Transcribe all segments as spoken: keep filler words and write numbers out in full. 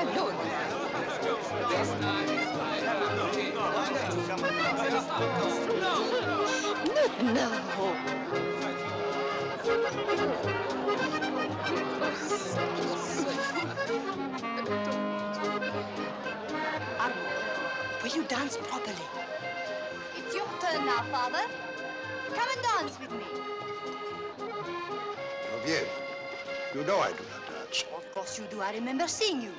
No. Armand, will you dance properly? It's your turn now, Father. Come and dance with me. Jean-Vier, you know I do not dance. Of course you do. I remember seeing you.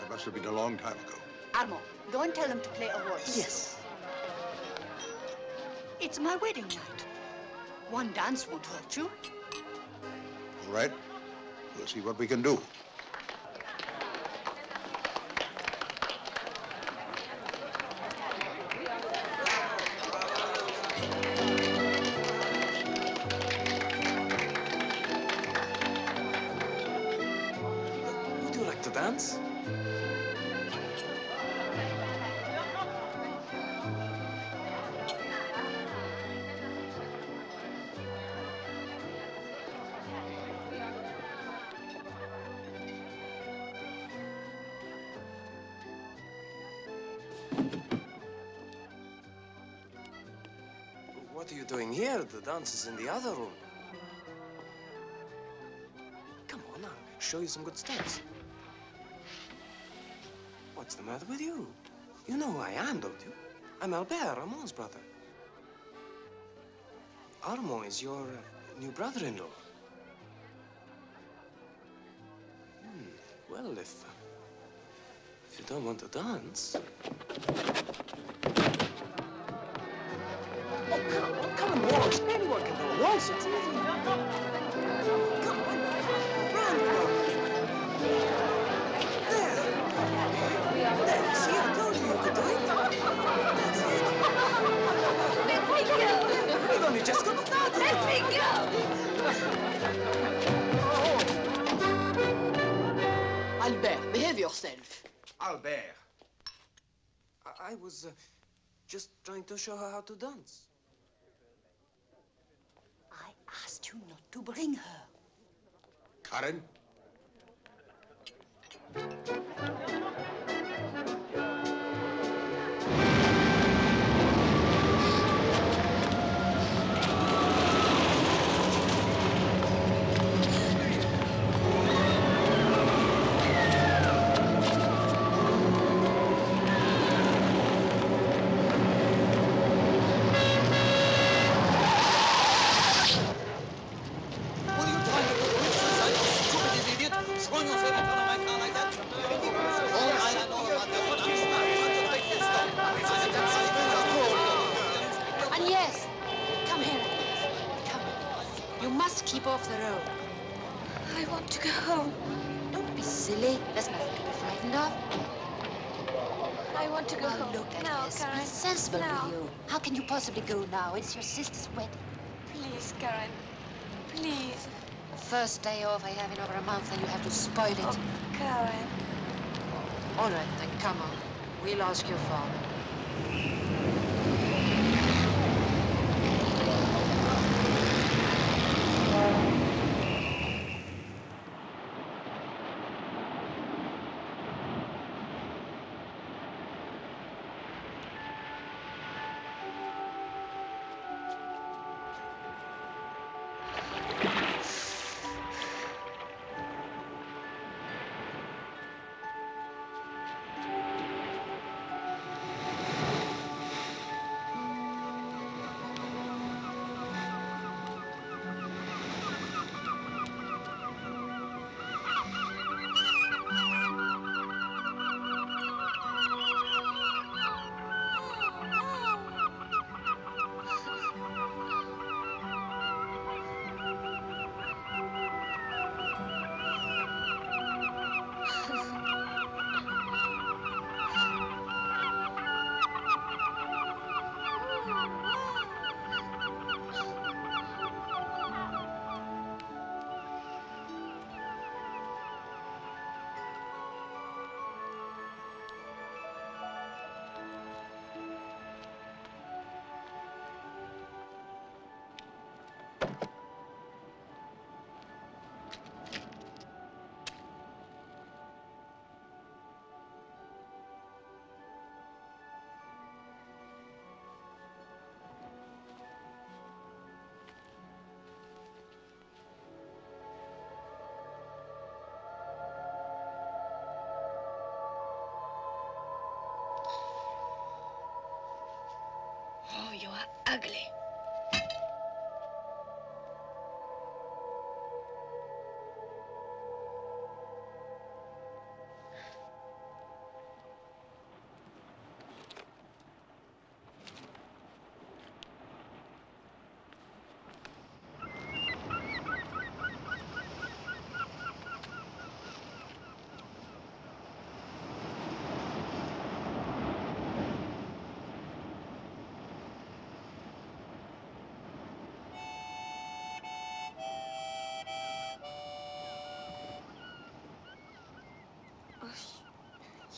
That must have been a long time ago. Armand, go and tell them to play a waltz. Yes. It's my wedding night. One dance won't hurt you. All right. We'll see what we can do. Would you like to dance? What are you doing here? The dance is in the other room. Come on, I'll show you some good steps. What's the matter with you? You know who I am, don't you? I'm Albert, Armand's brother. Armand is your uh, new brother-in-law. Hmm. Well, if, uh, if you don't want to dance... Oh, come on, come and waltz. Anyone can do a waltz. It's nothing. Come on, run. There. There, see, I told you you could do it. That's it. Let me go. We've only just got started. Let me go. Oh. Albert, behave yourself. Albert. I, I was uh, just trying to show her how to dance. I asked you not to bring her. Karen? Keep off the road. I want to go home. Don't be silly. There's nothing to be frightened of. I want to go now home. Look at now, this. Karen. Be sensible now. With you. How can you possibly go now? It's your sister's wedding. Please, Karen. Please. The first day off I have in over a month, and you have to spoil it. Oh, Karen. All right, then. Come on. We'll ask your father. Oh, you are ugly.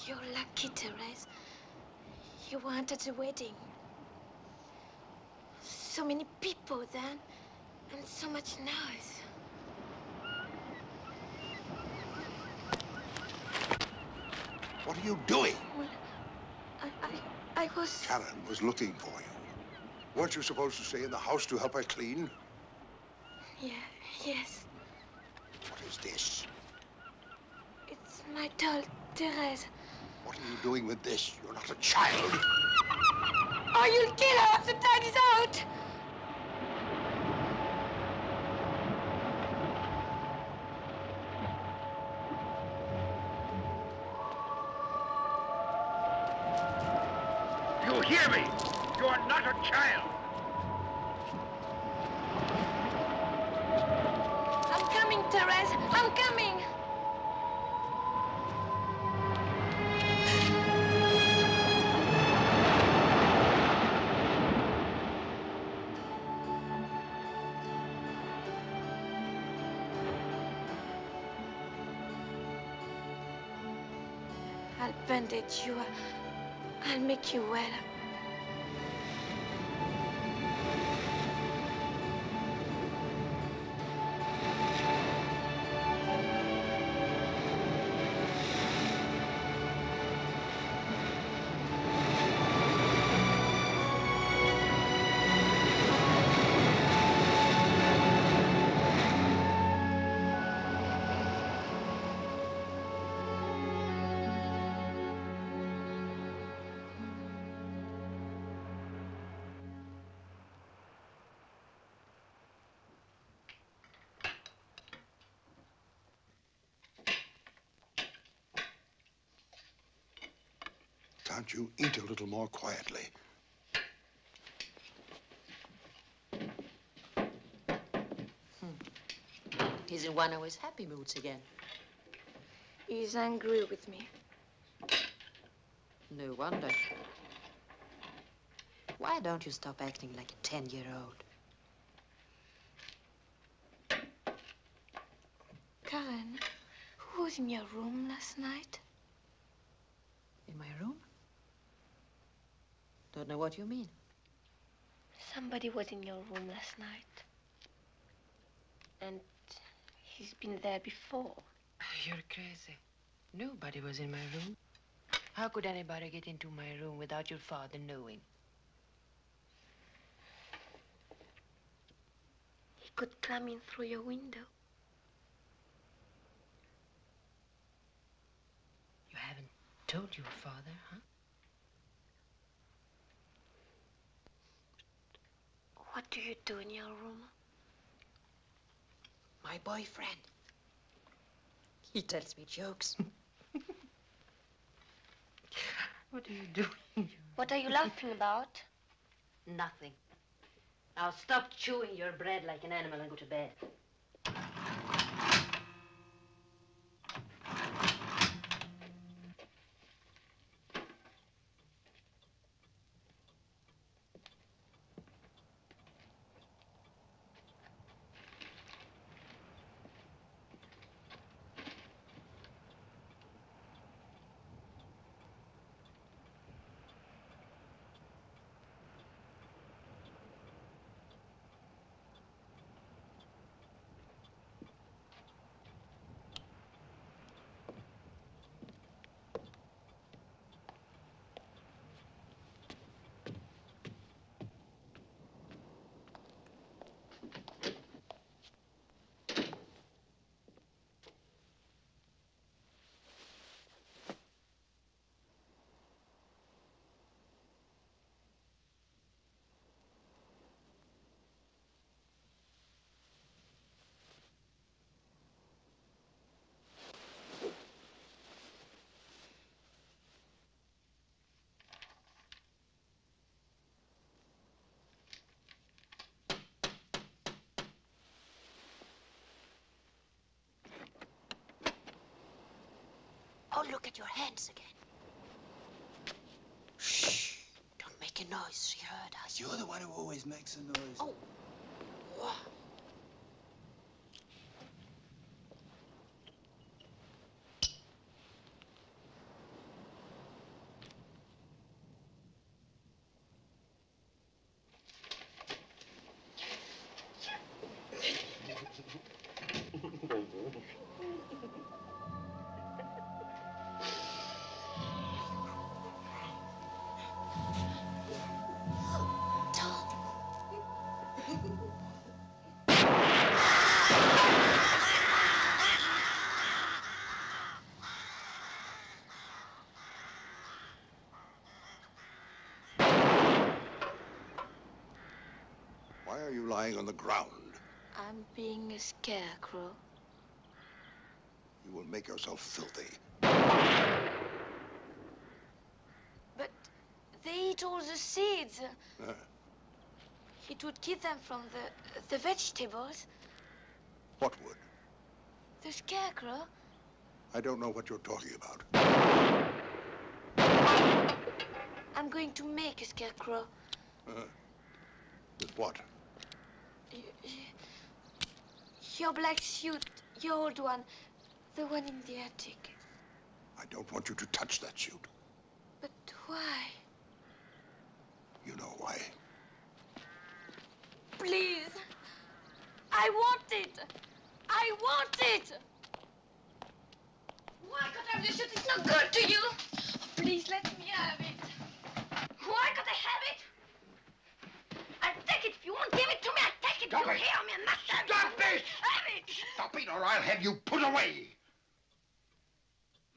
You're lucky, Therese. You weren't at the wedding. So many people then, and so much noise. What are you doing? Well, I, I, I was... Karen was looking for you. Weren't you supposed to stay in the house to help her clean? Yeah, yes. What is this? It's my doll, Therese. What are you doing with this? You're not a child. Oh, you'll kill her if the tide is out. You hear me? You are not a child. I'm coming, Therese. I'm coming. Bandage you, I'll make you well. Can't you eat a little more quietly? Hmm. He's in one of his happy moods again. He's angry with me. No wonder. Why don't you stop acting like a ten-year-old? Karen, who was in your room last night? In my room? Don't know what you mean. Somebody was in your room last night. And he's been there before. You're crazy. Nobody was in my room. How could anybody get into my room without your father knowing? He could climb in through your window. You haven't told your father, huh? What do you do in your room? My boyfriend. He tells me jokes. What are you doing? What are you laughing about? Nothing. Now stop chewing your bread like an animal and go to bed. look at your hands again. Shh, don't make a noise. She heard us. You're the one who always makes a noise. Oh. Wow. Why are you lying on the ground? I'm being a scarecrow. You will make yourself filthy. But they eat all the seeds. Uh. It would keep them from the, the vegetables. What would? The scarecrow. I don't know what you're talking about. I'm going to make a scarecrow. Uh. With what? Your black suit, your old one, the one in the attic. I don't want you to touch that suit. But why? You know why. Please. I want it. I want it. Why can't I have the suit? It's not good to you. Please let me have it. Why can't I have it? Take it if you won't give it to me. I'll take it. Stop you it. Hear me? I must have Stop it. it. Have it. Stop it, or I'll have you put away.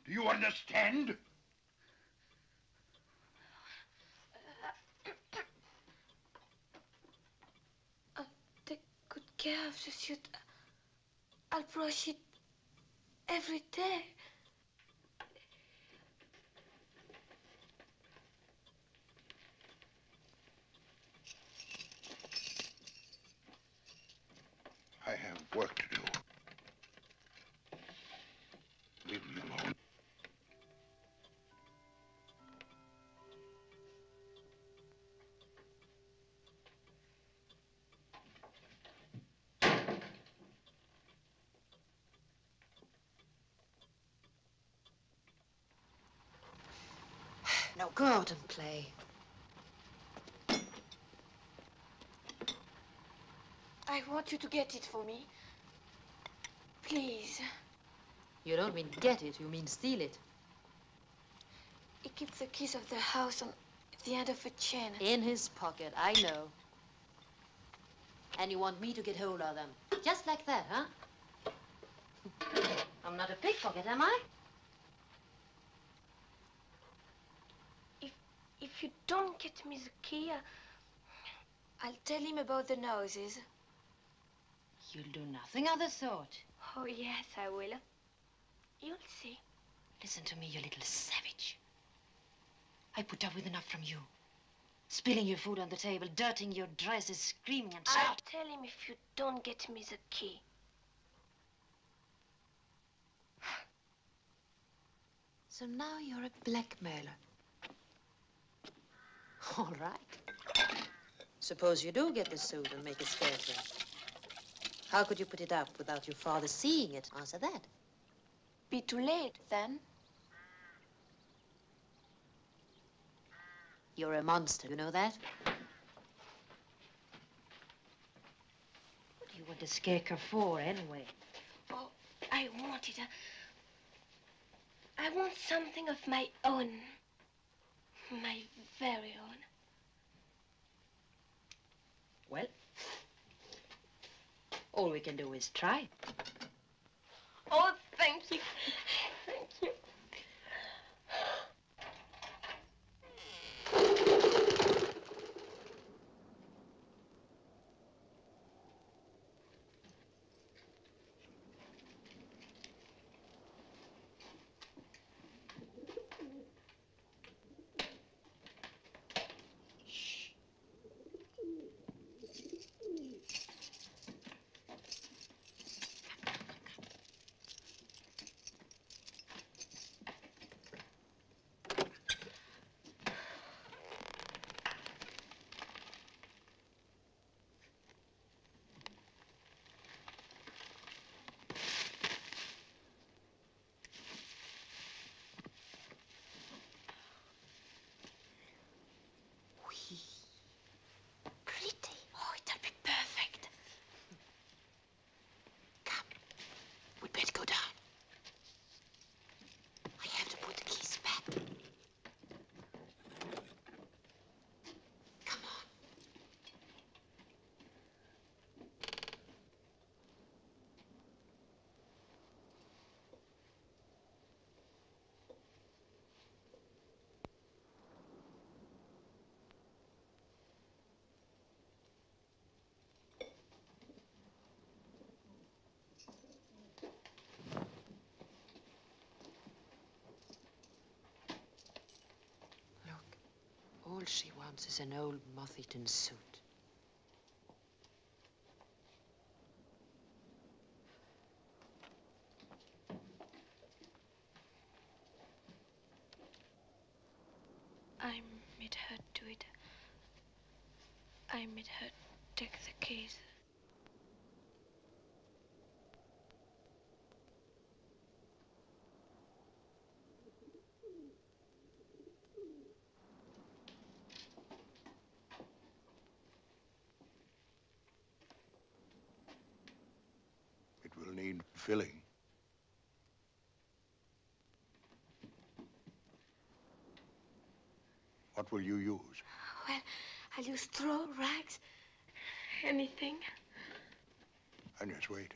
Do you understand? Uh, I'll take good care of the suit. I'll brush it every day. I have work to do. Leave me alone. Now go out and play. I want you to get it for me. Please. You don't mean get it, you mean steal it. He keeps the keys of the house on the end of a chain. In his pocket, I know. And you want me to get hold of them. Just like that, huh? I'm not a pickpocket, am I? If, if you don't get me the key, I'll tell him about the noises. You'll do nothing of the sort. Oh, yes, I will. You'll see. Listen to me, you little savage. I put up with enough from you. Spilling your food on the table, dirtying your dresses, screaming and shouting. I'll tell him if you don't get me the key. So now you're a blackmailer. All right. Suppose you do get the suit and make a scarecrow. How could you put it up without your father seeing it? Answer that. Be too late, then. You're a monster, you know that? What do you want a scarecrow for, anyway? Oh, I want it. I want something of my own. My very own. Well? All we can do is try. Oh, thank you. Thank you. she wants is an old moth-eaten suit. I made her do it. I made her take the case. It will need filling. What will you use? Well, I'll use straw, rags, anything. And just wait.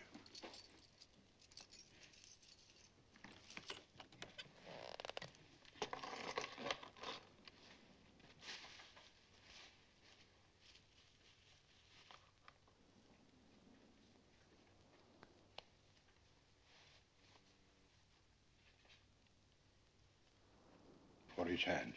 For his hands.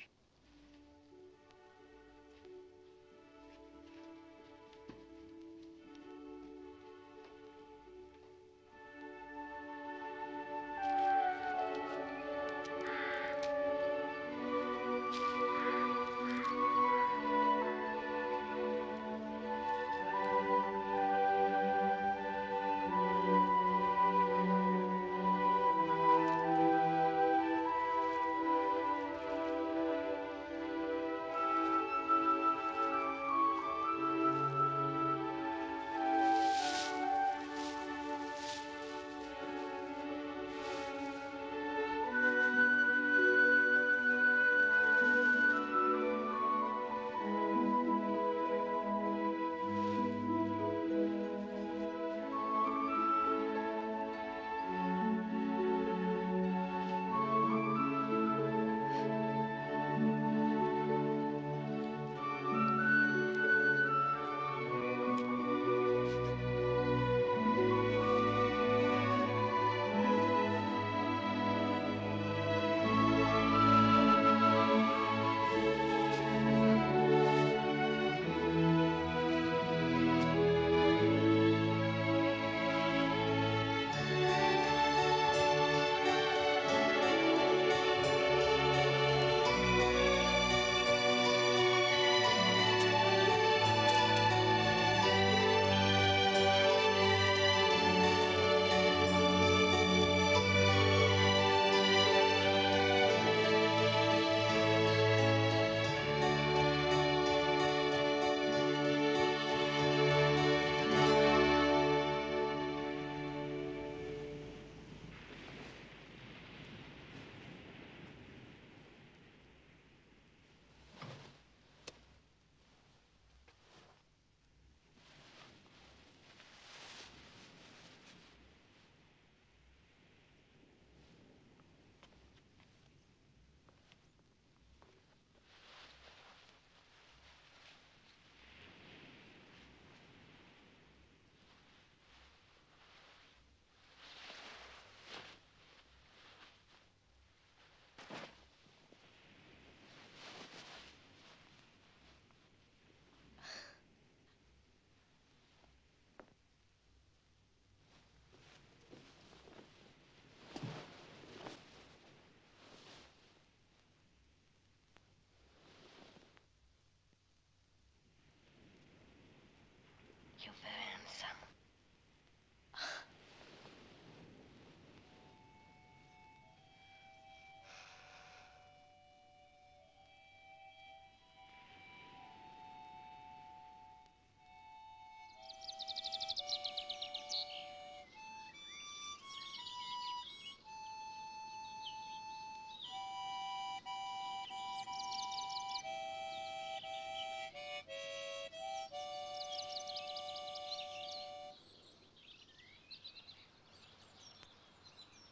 You're very handsome.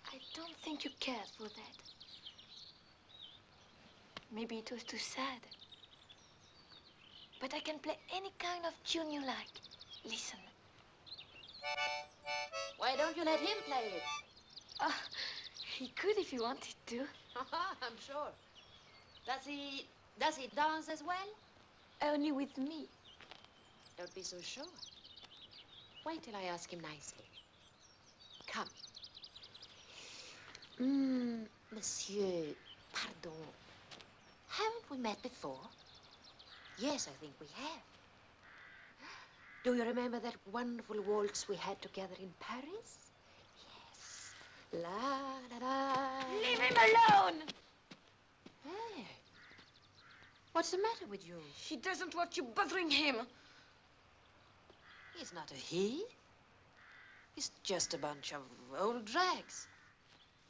I don't think you cared for that. Maybe it was too sad. But I can play any kind of tune you like. Listen. Why don't you let him play it? Oh, he could if he wanted to. I'm sure. Does he Does he dance as well? Only with me. Don't be so sure. Wait till I ask him nicely. Come. Mm, Monsieur, pardon. Haven't we met before? Yes, I think we have. Do you remember that wonderful waltz we had together in Paris? Yes. La, la, la. Leave him alone! Hey. What's the matter with you? He doesn't want you bothering him. He's not a he. He's just a bunch of old drags.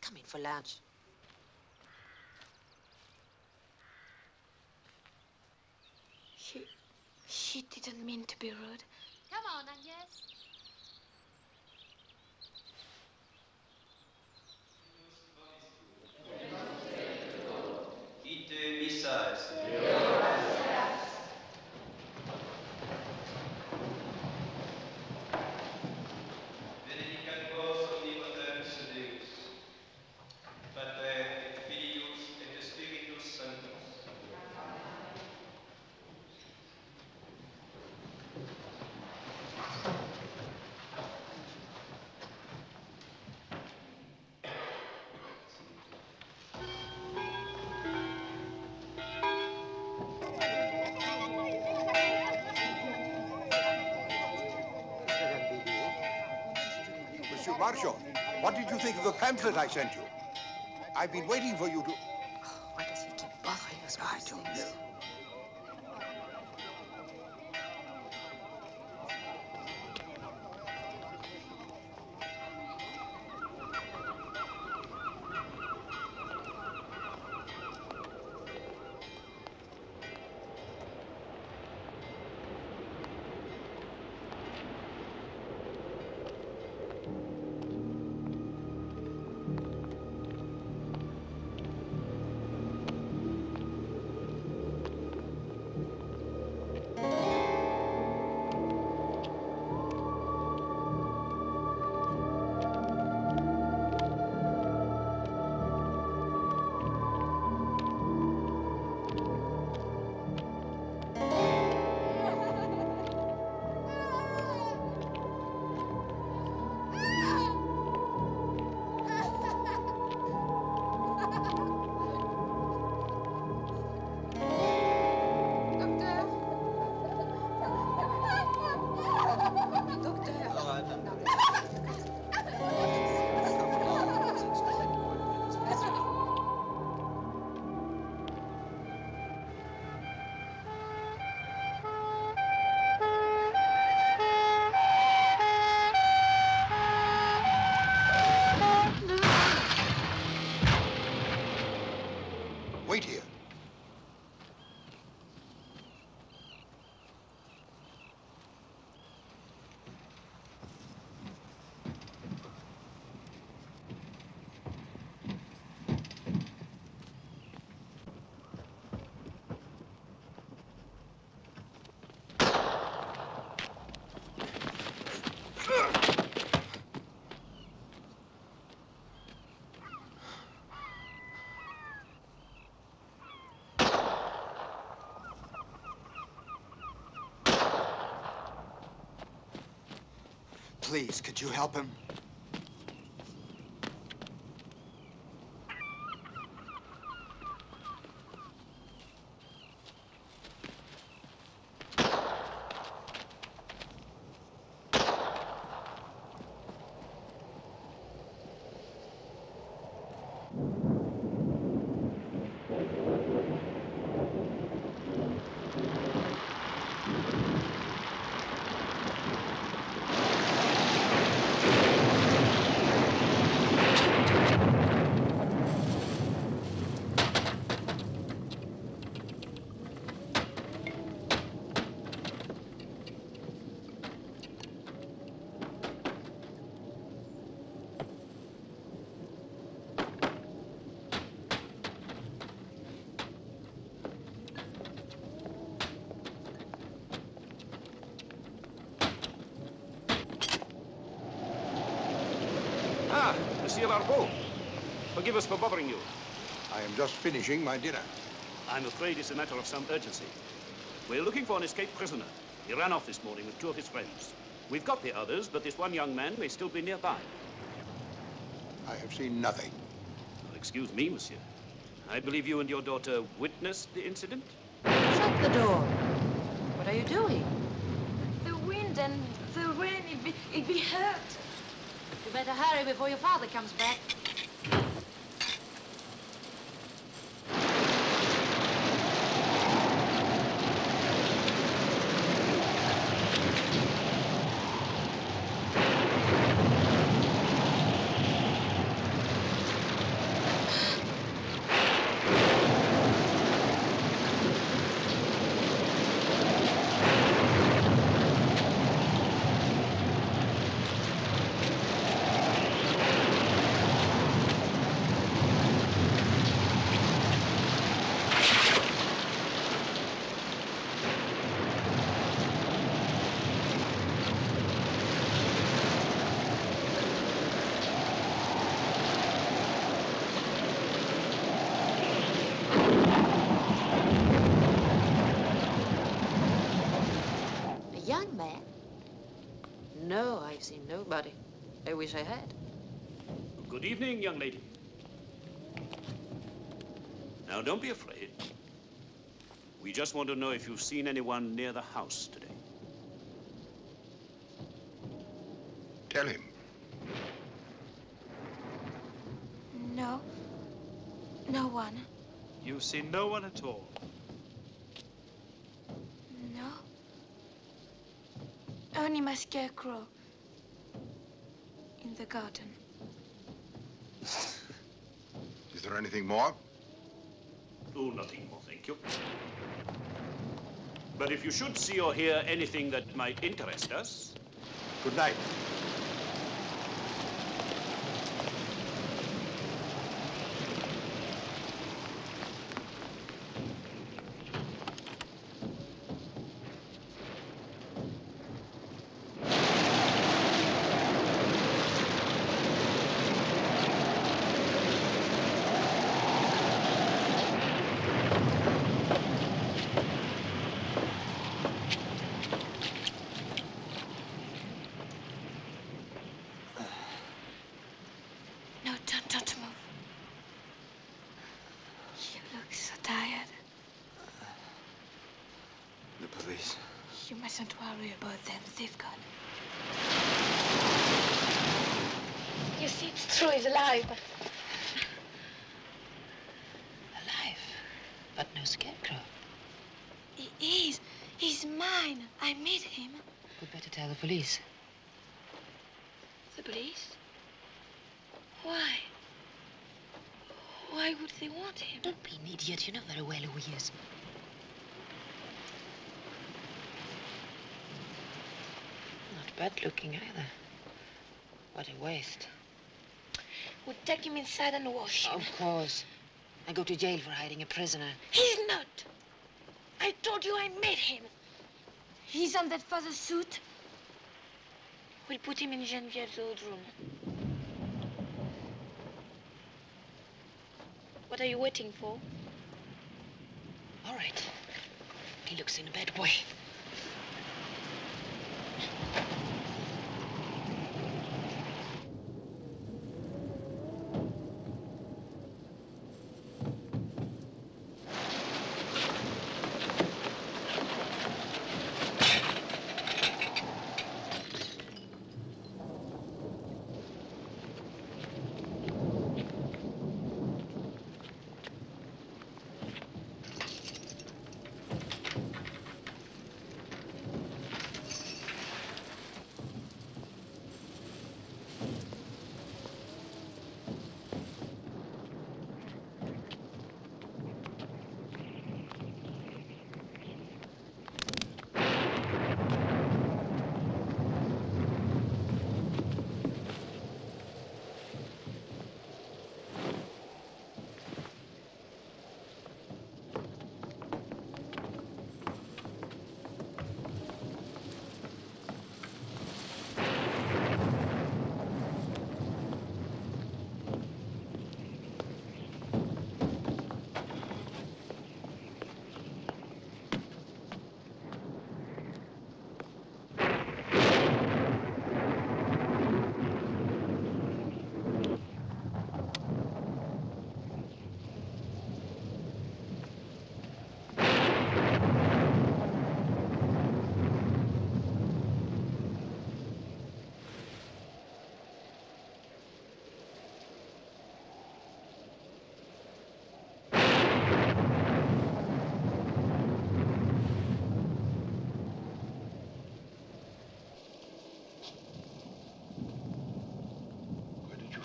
Come in for lunch. She... she didn't mean to be rude. Come on, Agnes. Marshal, what did you think of the pamphlet I sent you? I've been waiting for you to... Oh, why does he keep bothering us? I don't know. Please, could you help him? Larbeau, forgive us for bothering you. I am just finishing my dinner. I'm afraid it's a matter of some urgency. We're looking for an escaped prisoner. He ran off this morning with two of his friends. We've got the others, but this one young man may still be nearby. I have seen nothing. Well, excuse me, monsieur. I believe you and your daughter witnessed the incident? Shut the door. What are you doing? The wind and the rain, it'd be, it'd be hurt. You better hurry before your father comes back. Nobody. I wish I had. Good evening, young lady. Now, don't be afraid. We just want to know if you've seen anyone near the house today. Tell him. No. No one. You've seen no one at all? No. Only my scarecrow. In the garden. Is there anything more? Oh, nothing more, thank you. But if you should see or hear anything that might interest us... Good night. Don't worry about them, they've gone. You see, it's true, he's alive. Alive? But no scarecrow. He is. He's mine. I made him. We'd better tell the police. The police? Why? Why would they want him? Don't be an idiot. You know very well who he is. Bad looking either. What a waste. We'll take him inside and wash him. Of course. I go to jail for hiding a prisoner. He's not. I told you I made him. He's on that father's suit. We'll put him in Geneviève's old room. What are you waiting for? All right. He looks in a bad way.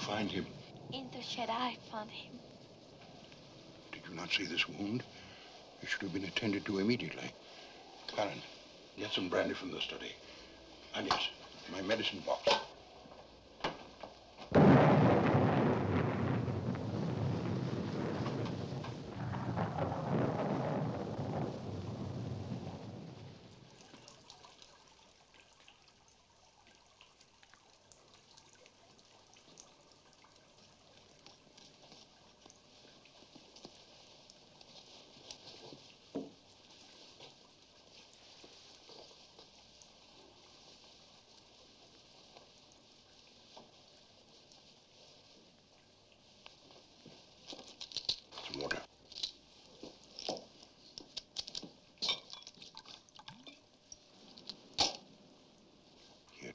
find him? In the shed, I found him. Did you not see this wound? It should have been attended to immediately. Karen, get some brandy from the study. And yes, my medicine box.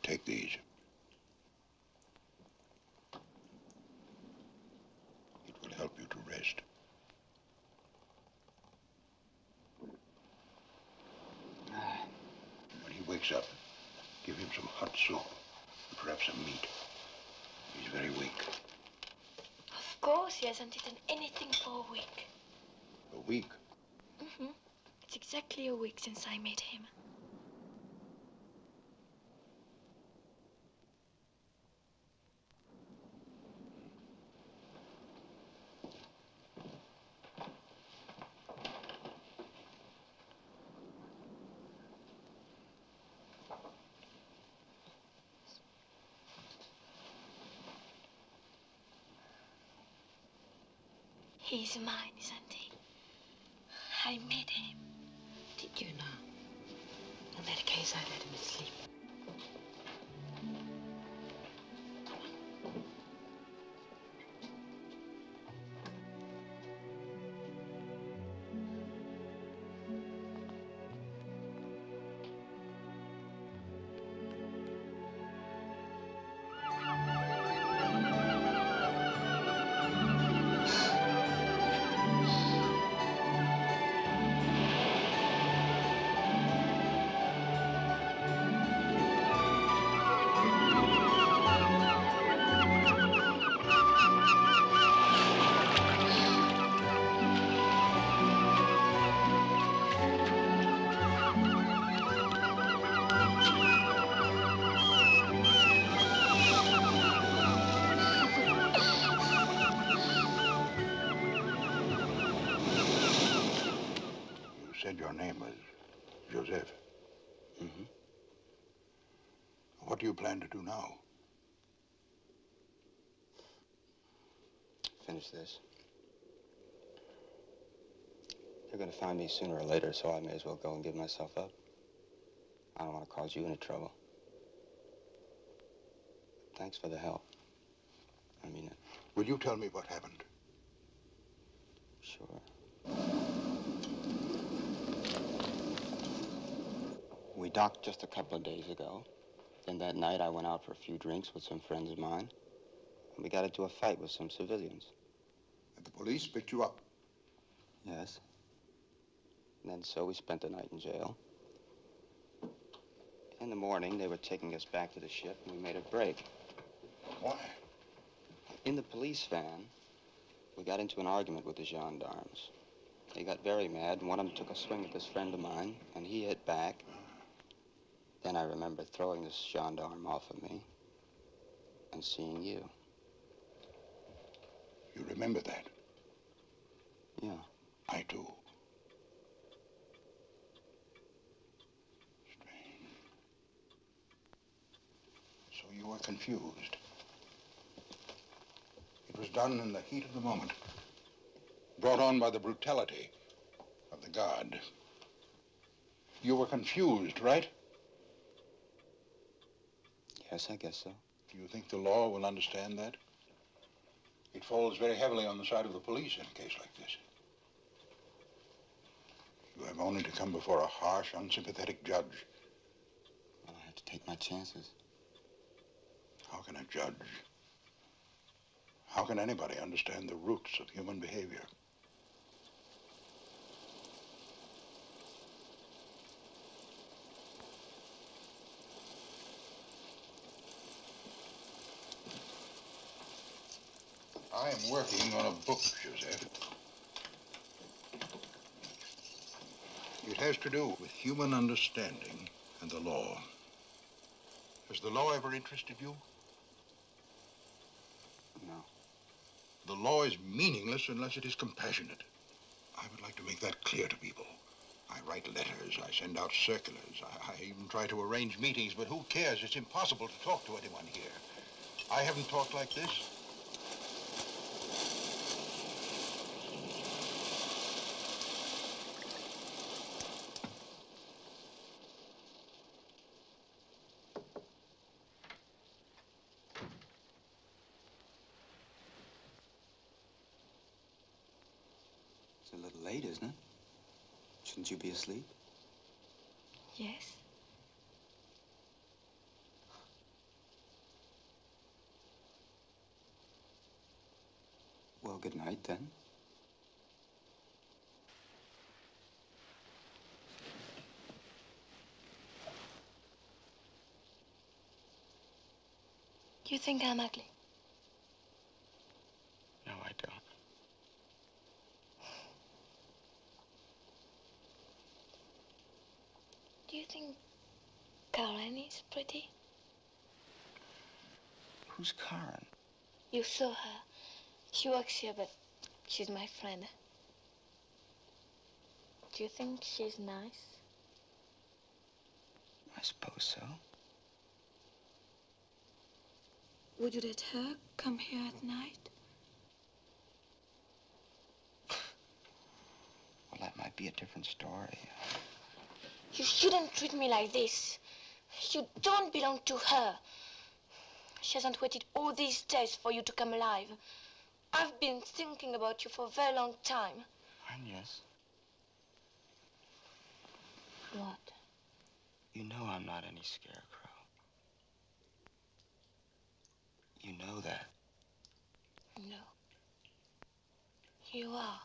Take these. It will help you to rest. When he wakes up, give him some hot soup and perhaps some meat. He's very weak. Of course, he hasn't eaten anything for a week. A week? Mm-hmm. It's exactly a week since I met him. He's mine, isn't he? I made him. Did you know? In that case, I let him sleep. Your name was Joseph. Mm-hmm. What do you plan to do now? Finish this. They're going to find me sooner or later, so I may as well go and give myself up. I don't want to cause you any trouble. Thanks for the help. I mean it. Will you tell me what happened? Sure. We docked just a couple of days ago. Then that night I went out for a few drinks with some friends of mine. And we got into a fight with some civilians. And the police picked you up? Yes. And then so we spent the night in jail. In the morning they were taking us back to the ship and we made a break. Why? In the police van, we got into an argument with the gendarmes. They got very mad and one of them took a swing at this friend of mine and he hit back. Then I remember throwing this gendarme off of me and seeing you. You remember that? Yeah. I do. Strange. So you were confused. It was done in the heat of the moment, brought on by the brutality of the guard. You were confused, right? Yes, I guess so. Do you think the law will understand that? It falls very heavily on the side of the police in a case like this. You have only to come before a harsh, unsympathetic judge. Well, I have to take my chances. How can a judge? How can anybody understand the roots of human behavior? I am working on a book, Joseph. It has to do with human understanding and the law. Has the law ever interested you? No. The law is meaningless unless it is compassionate. I would like to make that clear to people. I write letters, I send out circulars, I, I even try to arrange meetings, but who cares? It's impossible to talk to anyone here. I haven't talked like this. It's a little late, isn't it? Shouldn't you be asleep? Yes. Well, good night, then. You think I'm ugly? No, I don't. Do you think Karen is pretty? Who's Karen? You saw her. She works here, but she's my friend. Do you think she's nice? I suppose so. Would you let her come here at night? Well, that might be a different story. You shouldn't treat me like this. You don't belong to her. She hasn't waited all these days for you to come alive. I've been thinking about you for a very long time. Agnes. What? You know I'm not any scarecrow. You know that. No. You are.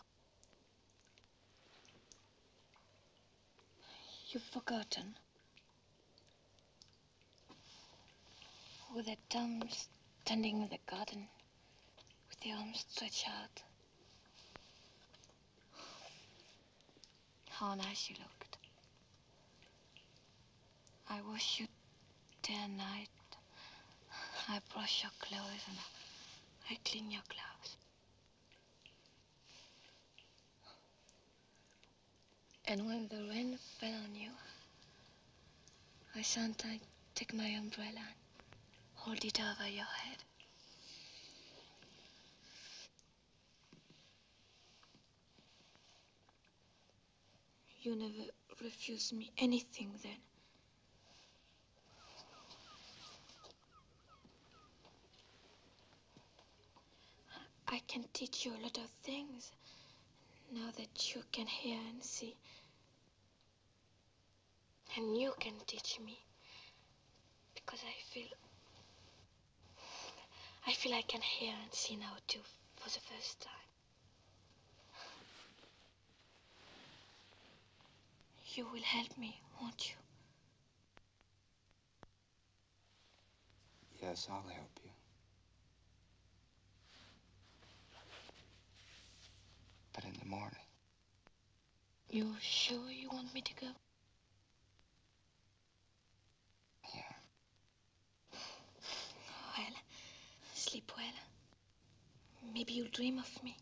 You've forgotten. With the Tom standing in the garden, with the arms stretched out. How nice you looked. I wash you day and night. I brush your clothes and I clean your gloves. And when the rain fell on you, I sometimes take my umbrella and hold it over your head. You never refused me anything then. I can teach you a lot of things. Now that you can hear and see. And you can teach me. Because I feel... I feel I can hear and see now, too, for the first time. You will help me, won't you? Yes, I'll help you. But in the morning. You sure you want me to go? Yeah. Well, sleep well. Maybe you'll dream of me.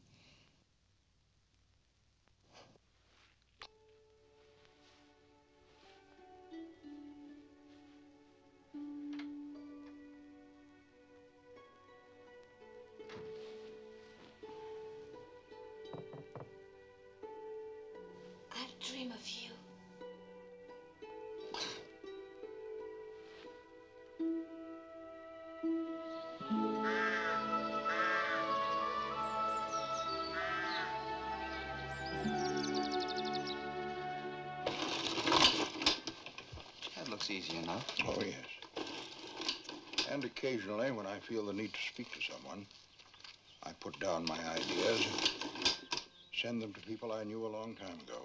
Dream of you. That looks easy enough. Oh, yes. And occasionally, when I feel the need to speak to someone, I put down my ideas and send them to people I knew a long time ago.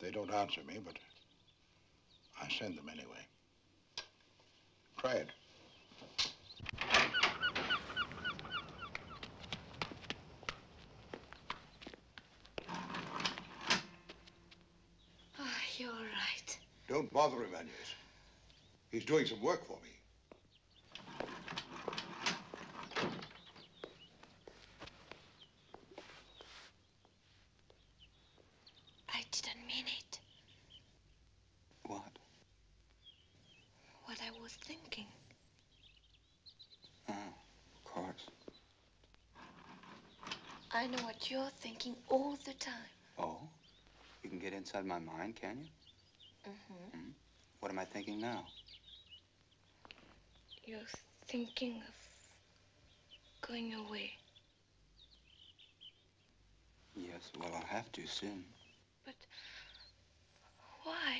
They don't answer me, but I send them anyway. Try it. All right. Don't bother him, Agnes. He's doing some work for me. I didn't mean it. What? What I was thinking. Ah, of course. I know what you're thinking all the time. Oh? You can get inside my mind, can you? Mm-hmm. Mm-hmm. What am I thinking now? You're thinking of going away. Yes, well, I'll have to soon. But why?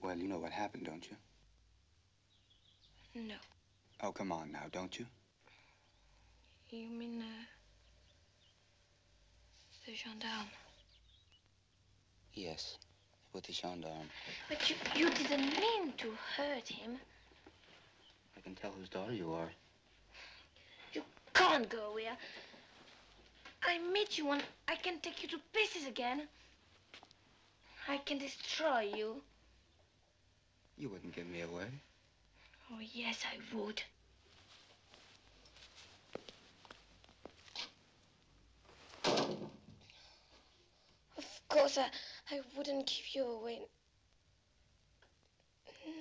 Well, you know what happened, don't you? No. Oh, come on now, don't you? You mean, uh, the gendarmes? Yes, with the gendarme. But you, you didn't mean to hurt him. I can tell whose daughter you are. You can't go away. I meet you and I can take you to pieces again. I can destroy you. You wouldn't give me away. Oh, yes, I would. Of course, I... I wouldn't give you away.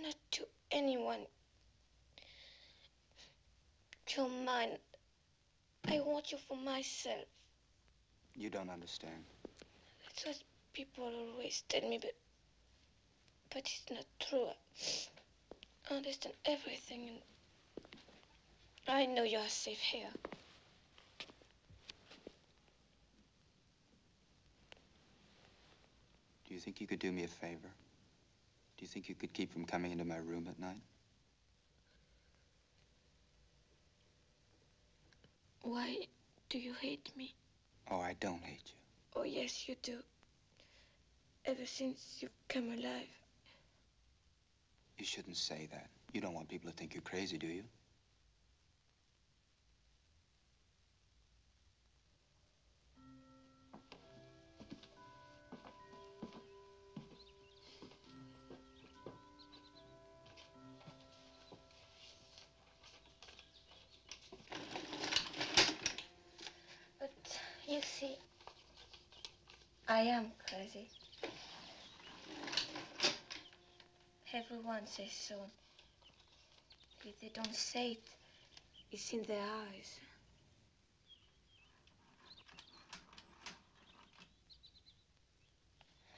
Not to anyone. You're mine. I want you for myself. You don't understand. That's what people always tell me, but... But it's not true. I understand everything, and... I know you are safe here. Do you think you could do me a favor? Do you think you could keep from coming into my room at night? Why do you hate me? Oh, I don't hate you. Oh, yes, you do. Ever since you've come alive. You shouldn't say that. You don't want people to think you're crazy, do you? I am crazy. Everyone says so. If they don't say it, it's in their eyes.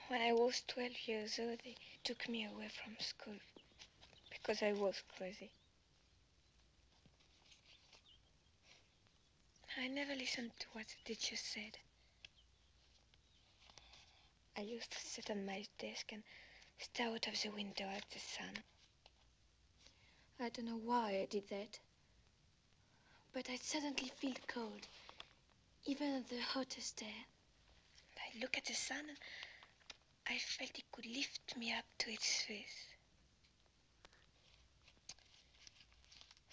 When I was twelve years old, they took me away from school because I was crazy. I never listened to what the teacher said. I used to sit on my desk and stare out of the window at the sun. I don't know why I did that, but I suddenly feel cold, even on the hottest day. I look at the sun and I felt it could lift me up to its face.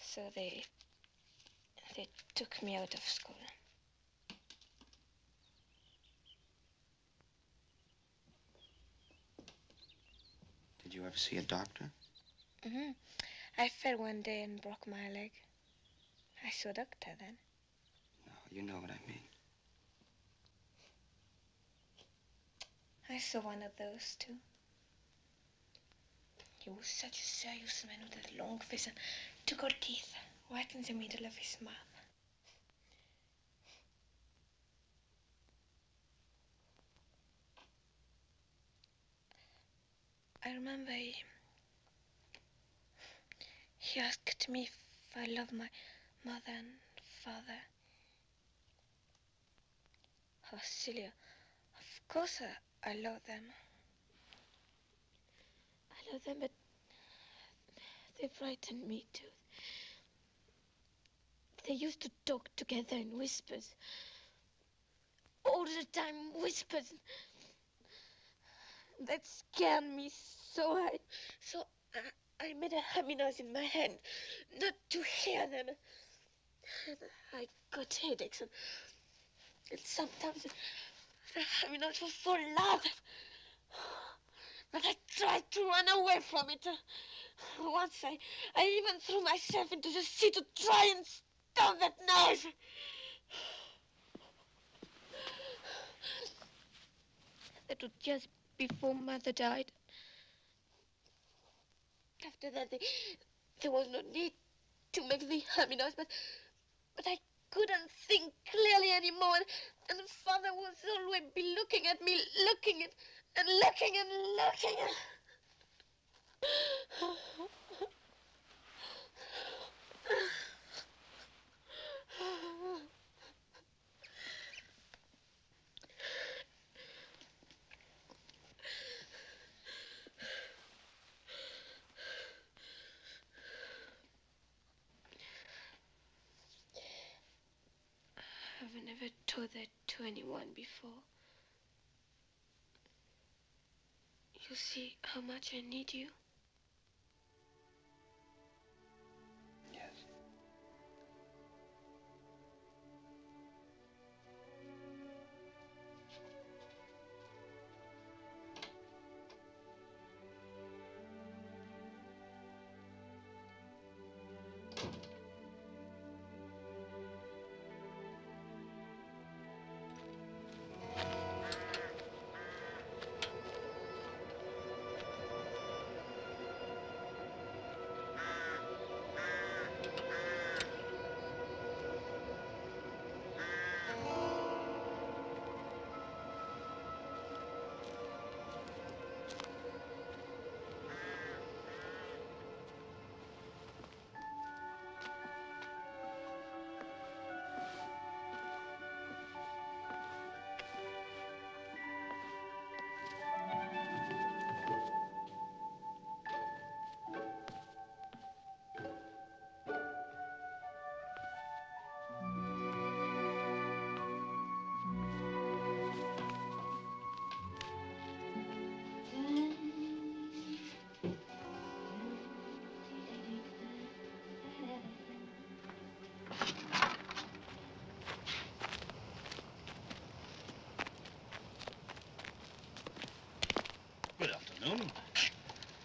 So they, they took me out of school. Did you ever see a doctor? Mm-hmm. I fell one day and broke my leg. I saw a doctor then. No, you know what I mean. I saw one of those, too. He was such a serious man with a long face and two gold teeth right in the middle of his mouth. I remember he, he asked me if I love my mother and father. Oh, Celia, of course I, I love them. I love them, but they frightened me too. They used to talk together in whispers. All the time, whispers. That scared me so I, so I, I made a hammer noise in my hand, not to hear them. And I got headaches, and, and sometimes the hammer noise was so loud. had to run away from it. Once I, I even threw myself into the sea to try and stop that noise. That was just before Mother died. After that, they, there was no need to make the happy noise, but, but I couldn't think clearly anymore, and, and Father would always be looking at me, looking at, and looking and looking. I've never told that to anyone before. You see how much I need you? Yes.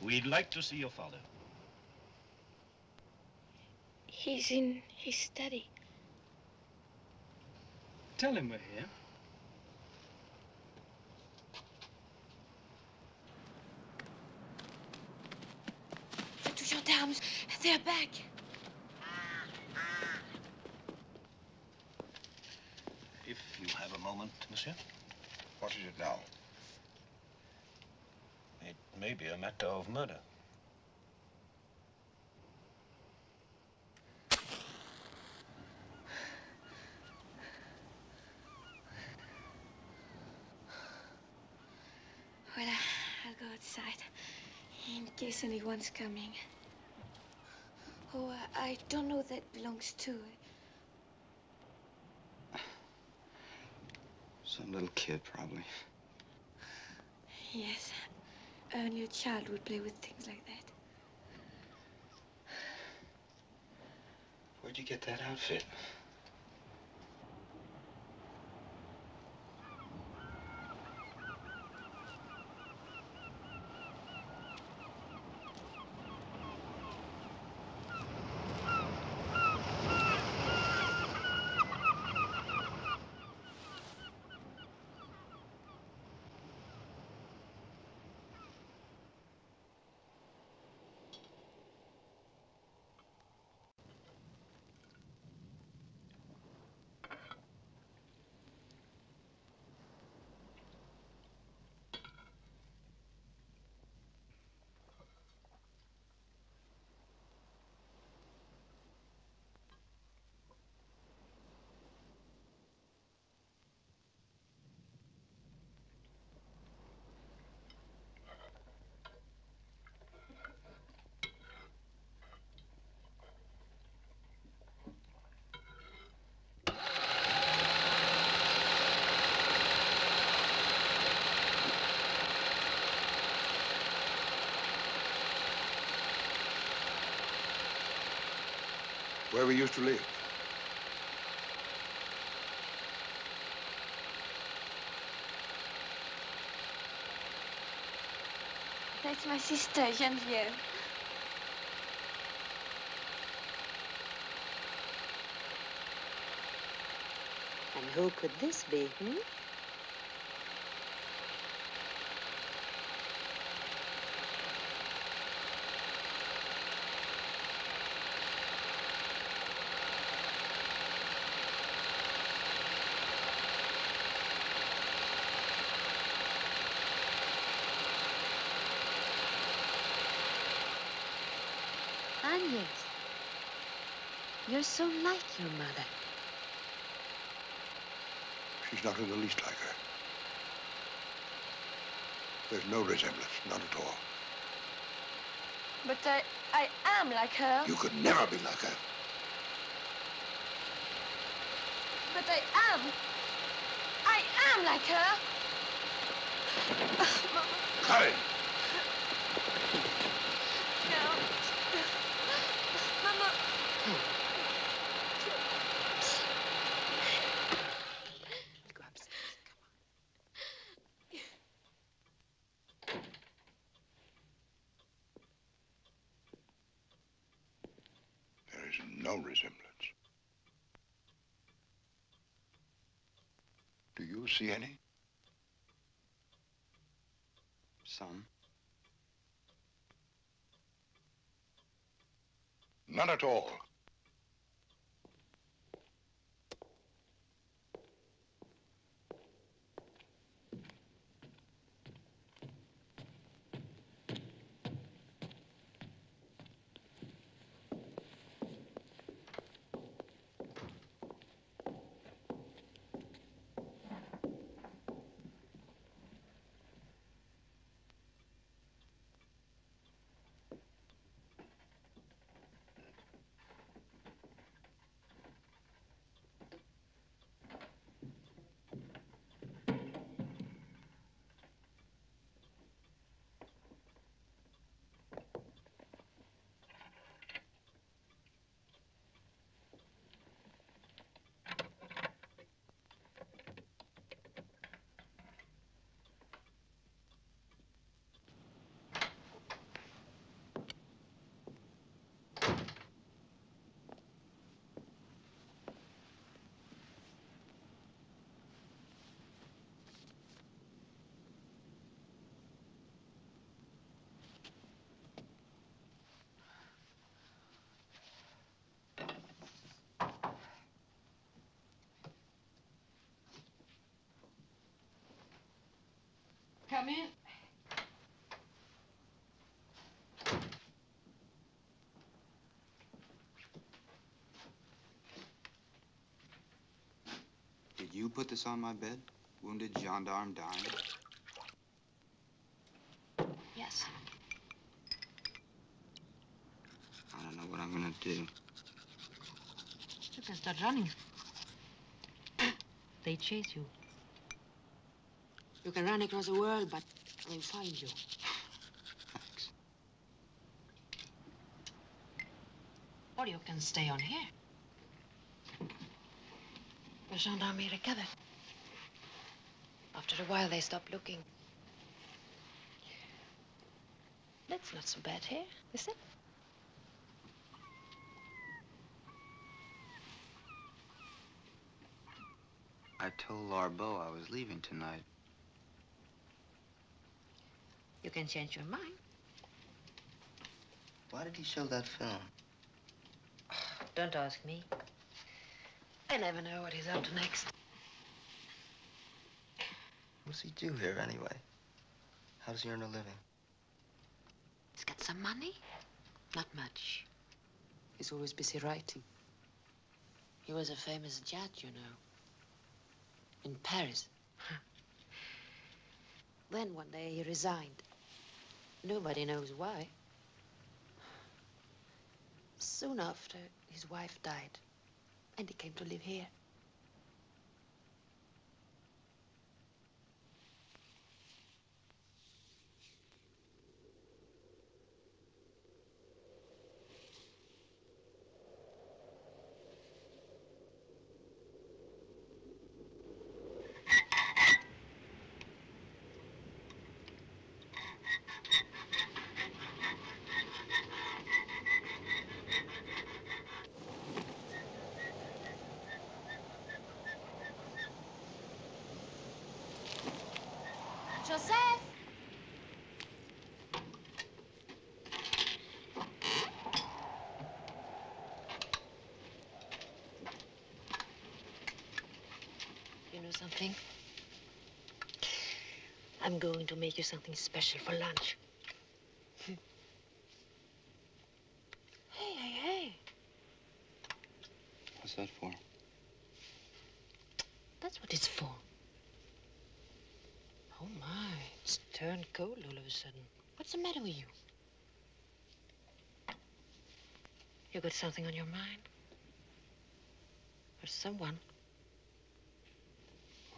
We'd like to see your father. He's in his study. Tell him we're here. The two gendarmes, they're back. If you have a moment, monsieur. What is it now? Maybe a matter of murder. Well, I'll go outside in case anyone's coming. Oh, I don't know who that belongs to. Some little kid, probably. Yes. Only a child would play with things like that. Where'd you get that outfit? Where we used to live. That's my sister, Geneviève. And who could this be, hmm? Agnes, you're so like your mother. She's not in the least like her. There's no resemblance, none at all. But I, I am like her. You could never be like her. But I am. I am like her. Karen. No resemblance. Do you see any? Some. None at all. Come in. Did you put this on my bed? Wounded gendarme dying? Yes. I don't know what I'm gonna do. You can start running. They chase you. You can run across the world, but I'll find you. Thanks. Or you can stay on here. The gendarmes recover. After a while, they stop looking. That's not so bad here, is it? I told Larbeau I was leaving tonight. You can change your mind. Why did he show that film? Don't ask me. I never know what he's up to next. What's he do here anyway? How does he earn a living? He's got some money. Not much. He's always busy writing. He was a famous judge, you know. In Paris. Then one day he resigned. Nobody knows why. Soon after, his wife died, and he came to live here. something? I'm going to make you something special for lunch. Hey, hey, hey. What's that for? That's what it's for. Oh, my. It's turned cold all of a sudden. What's the matter with you? You got something on your mind? Or someone?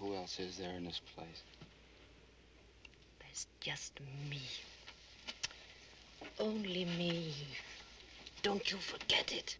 Who else is there in this place? There's just me. Only me. Don't you forget it.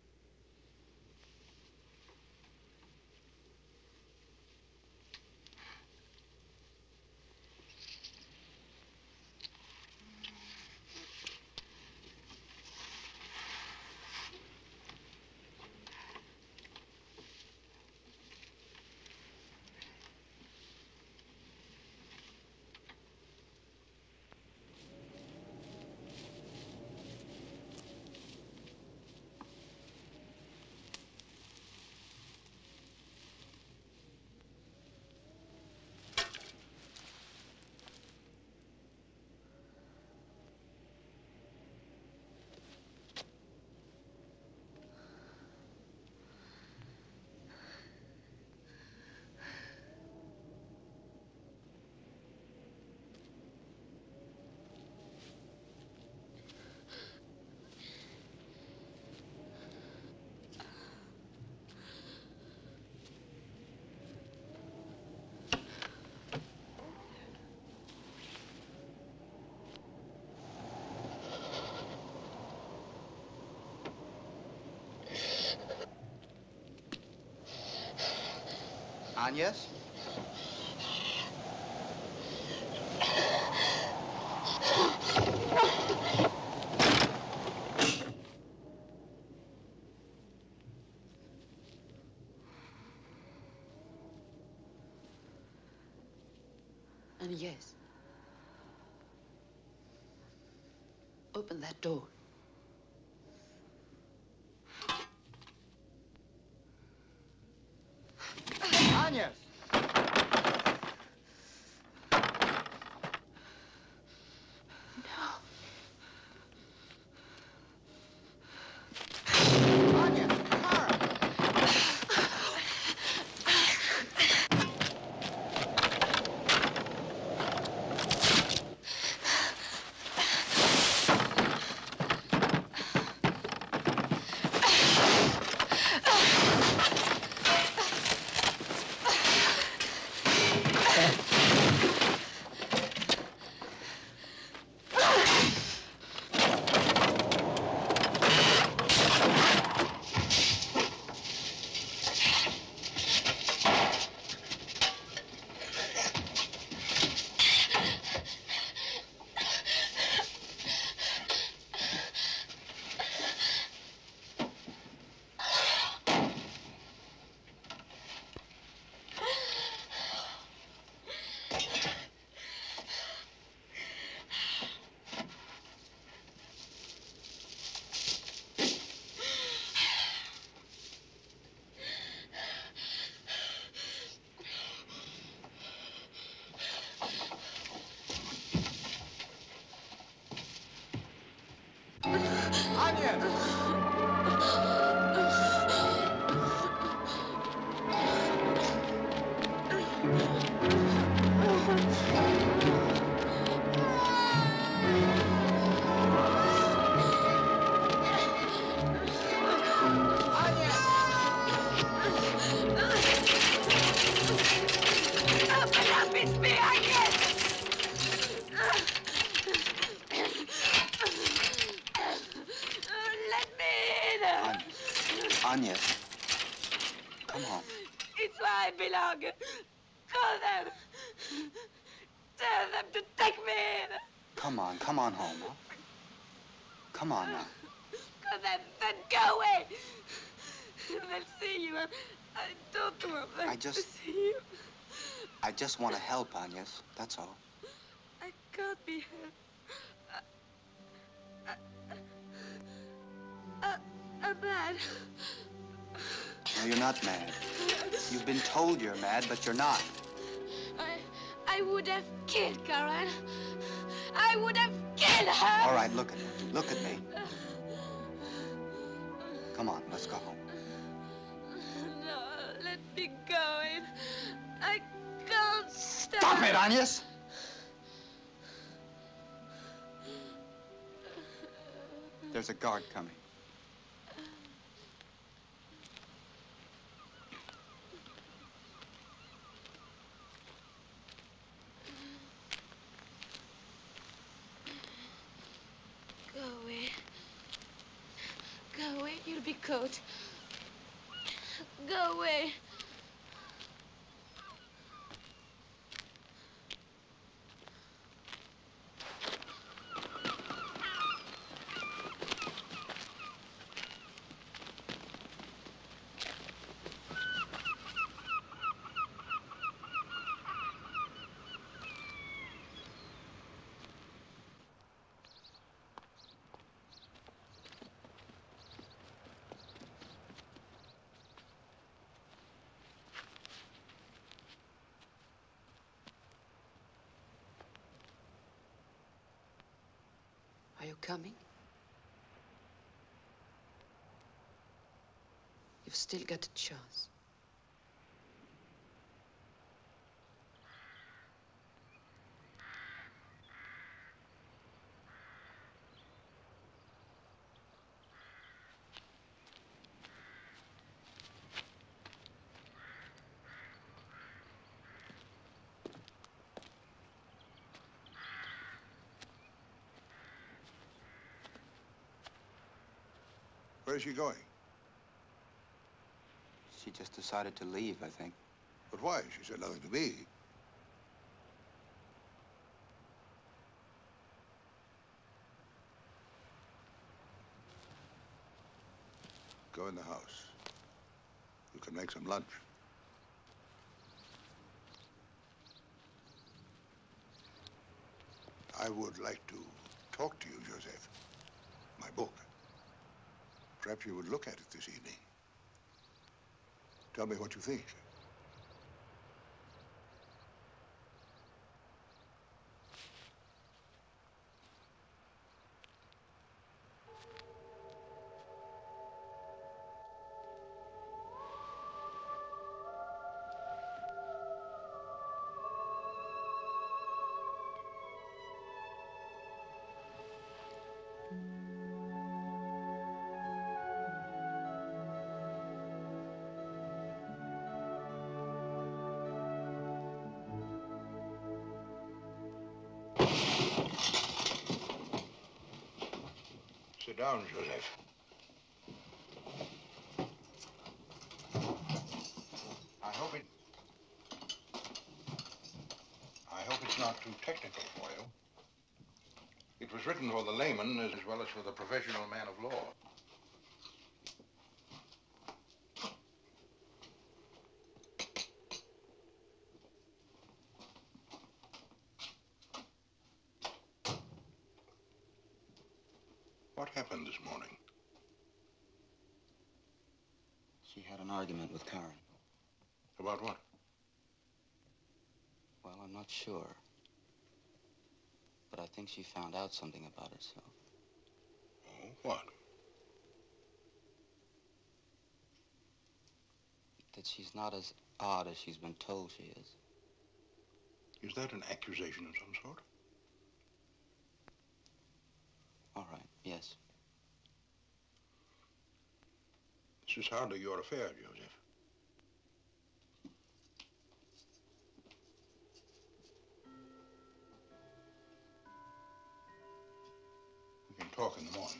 Agnes? And yes. Open that door. Yes. I just want to help, Agnes. That's all. I can't be helped. I, I, I, I'm mad. No, you're not mad. You've been told you're mad, but you're not. would have killed Karen. I would have killed her. All right, look at me. Look at me. Come on, let's go home. No, let me go in. I can't stop. Stop it, Agnes! There's a guard coming. Coat. Go away. Are you coming? You've still got a chance. Where's she going? She just decided to leave, I think. But why? She said nothing to me. Go in the house. You can make some lunch. I would like to talk to you, Joseph. My book. Perhaps you would look at it this evening. Tell me what you think. Sit down, Joseph. I hope it... I hope it's not too technical for you. It was written for the layman as well as for the professional man of law. Argument with Karen. About what? Well, I'm not sure. But I think she found out something about herself. Oh, what? That she's not as odd as she's been told she is. Is that an accusation of some sort? All right, yes. This is hardly your affair, Joseph. We can talk in the morning.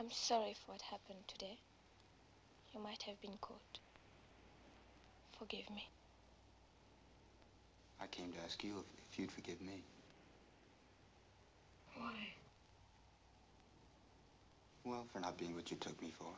I'm sorry for what happened today. You might have been caught. Forgive me. I came to ask you if, if you'd forgive me. Why? Well, for not being what you took me for.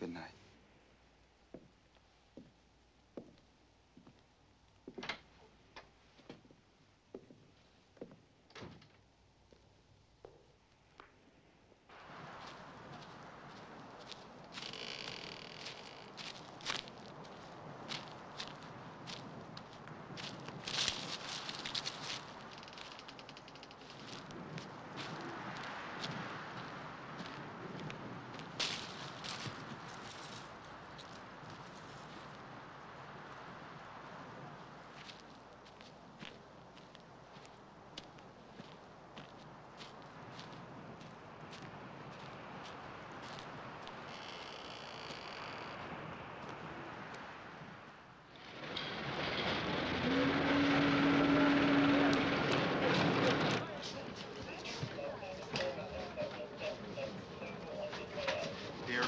Good night.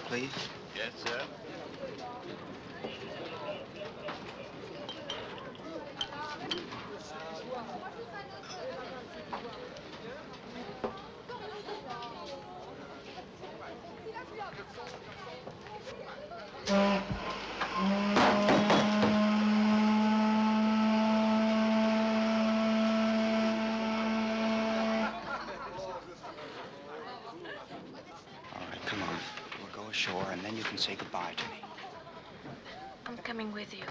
Please? Yes, sir. Say goodbye to me. I'm coming with you.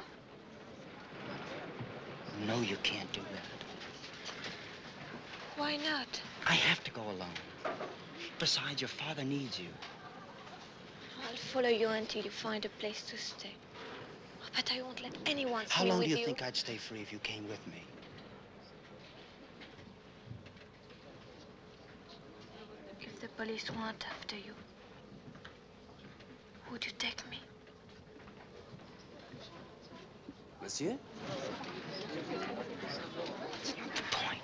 No, you can't do that. Why not? I have to go alone. Besides, your father needs you. I'll follow you until you find a place to stay. But I won't let anyone stay with you. How long do you think I'd stay free if you came with me? If the police weren't after you, would you take me? Monsieur? That's not the point.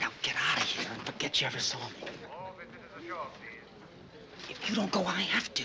Now get out of here and forget you ever saw me. If you don't go, I have to.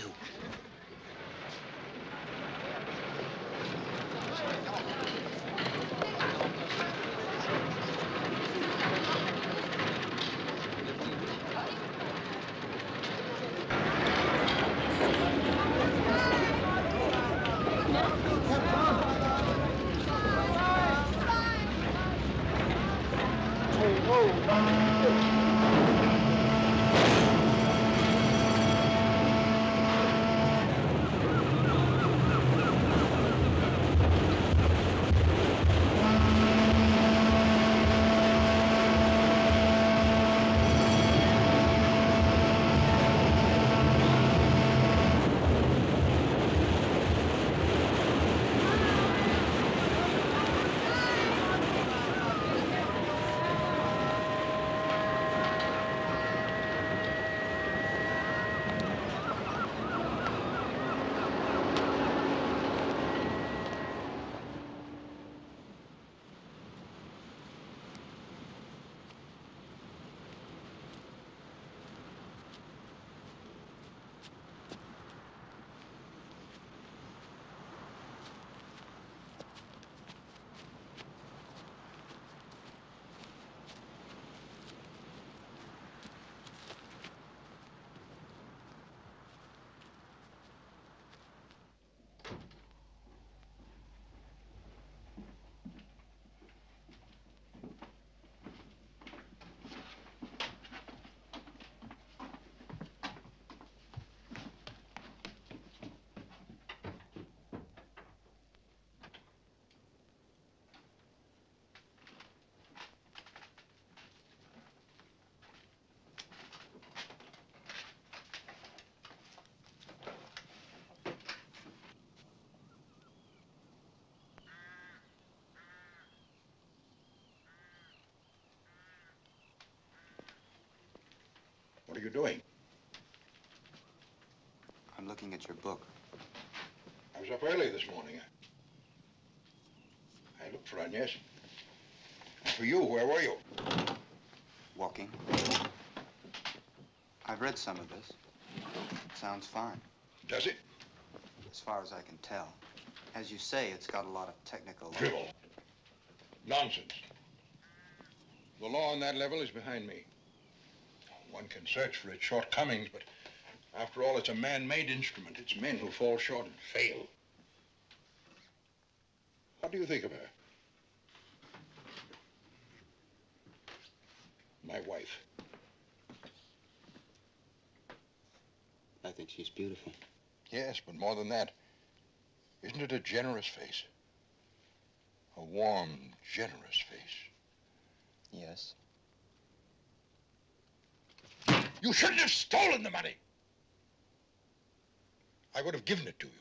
you doing? I'm looking at your book. I was up early this morning. I looked for Agnes. For you, where were you? Walking. I've read some of this. It sounds fine. Does it? As far as I can tell. As you say, it's got a lot of technical... Drivel. Nonsense. The law on that level is behind me. One can search for its shortcomings, but after all, it's a man-made instrument. It's men who fall short and fail. What do you think of her? My wife. I think she's beautiful. Yes, but more than that. Isn't it a generous face? A warm, generous face. Yes. You shouldn't have stolen the money. I would have given it to you.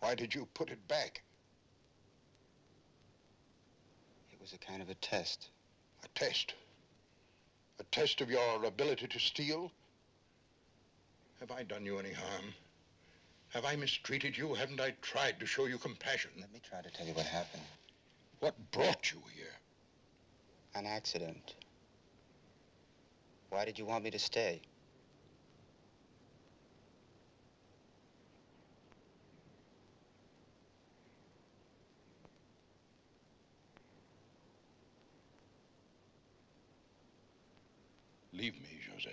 Why did you put it back? It was a kind of a test. A test? A test of your ability to steal? Have I done you any harm? Have I mistreated you? Haven't I tried to show you compassion? Let me try to tell you what happened. What brought you here? An accident. Why did you want me to stay? Leave me, Joseph.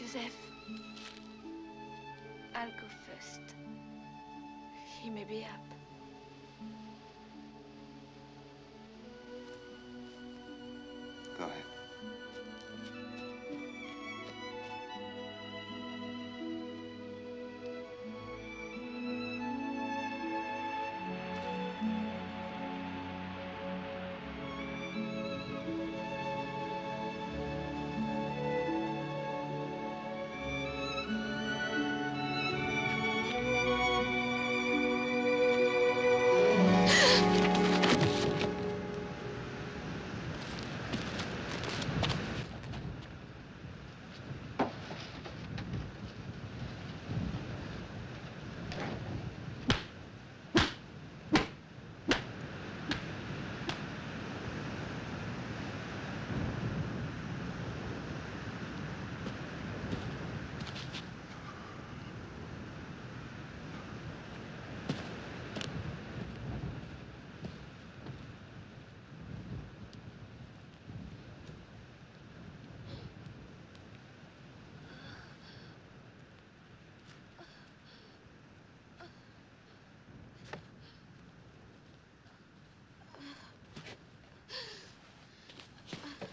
Joseph, I'll go first. He may be up. Go ahead.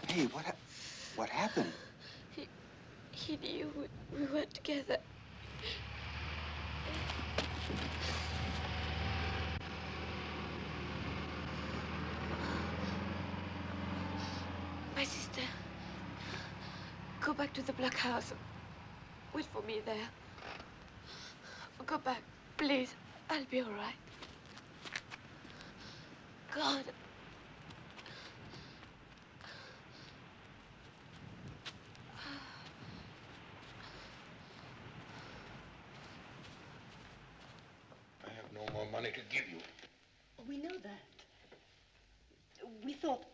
Hey, what, ha what happened? He, he knew we, we were together. My sister, go back to the black house. Wait for me there. Go back, please. I'll be all right. God.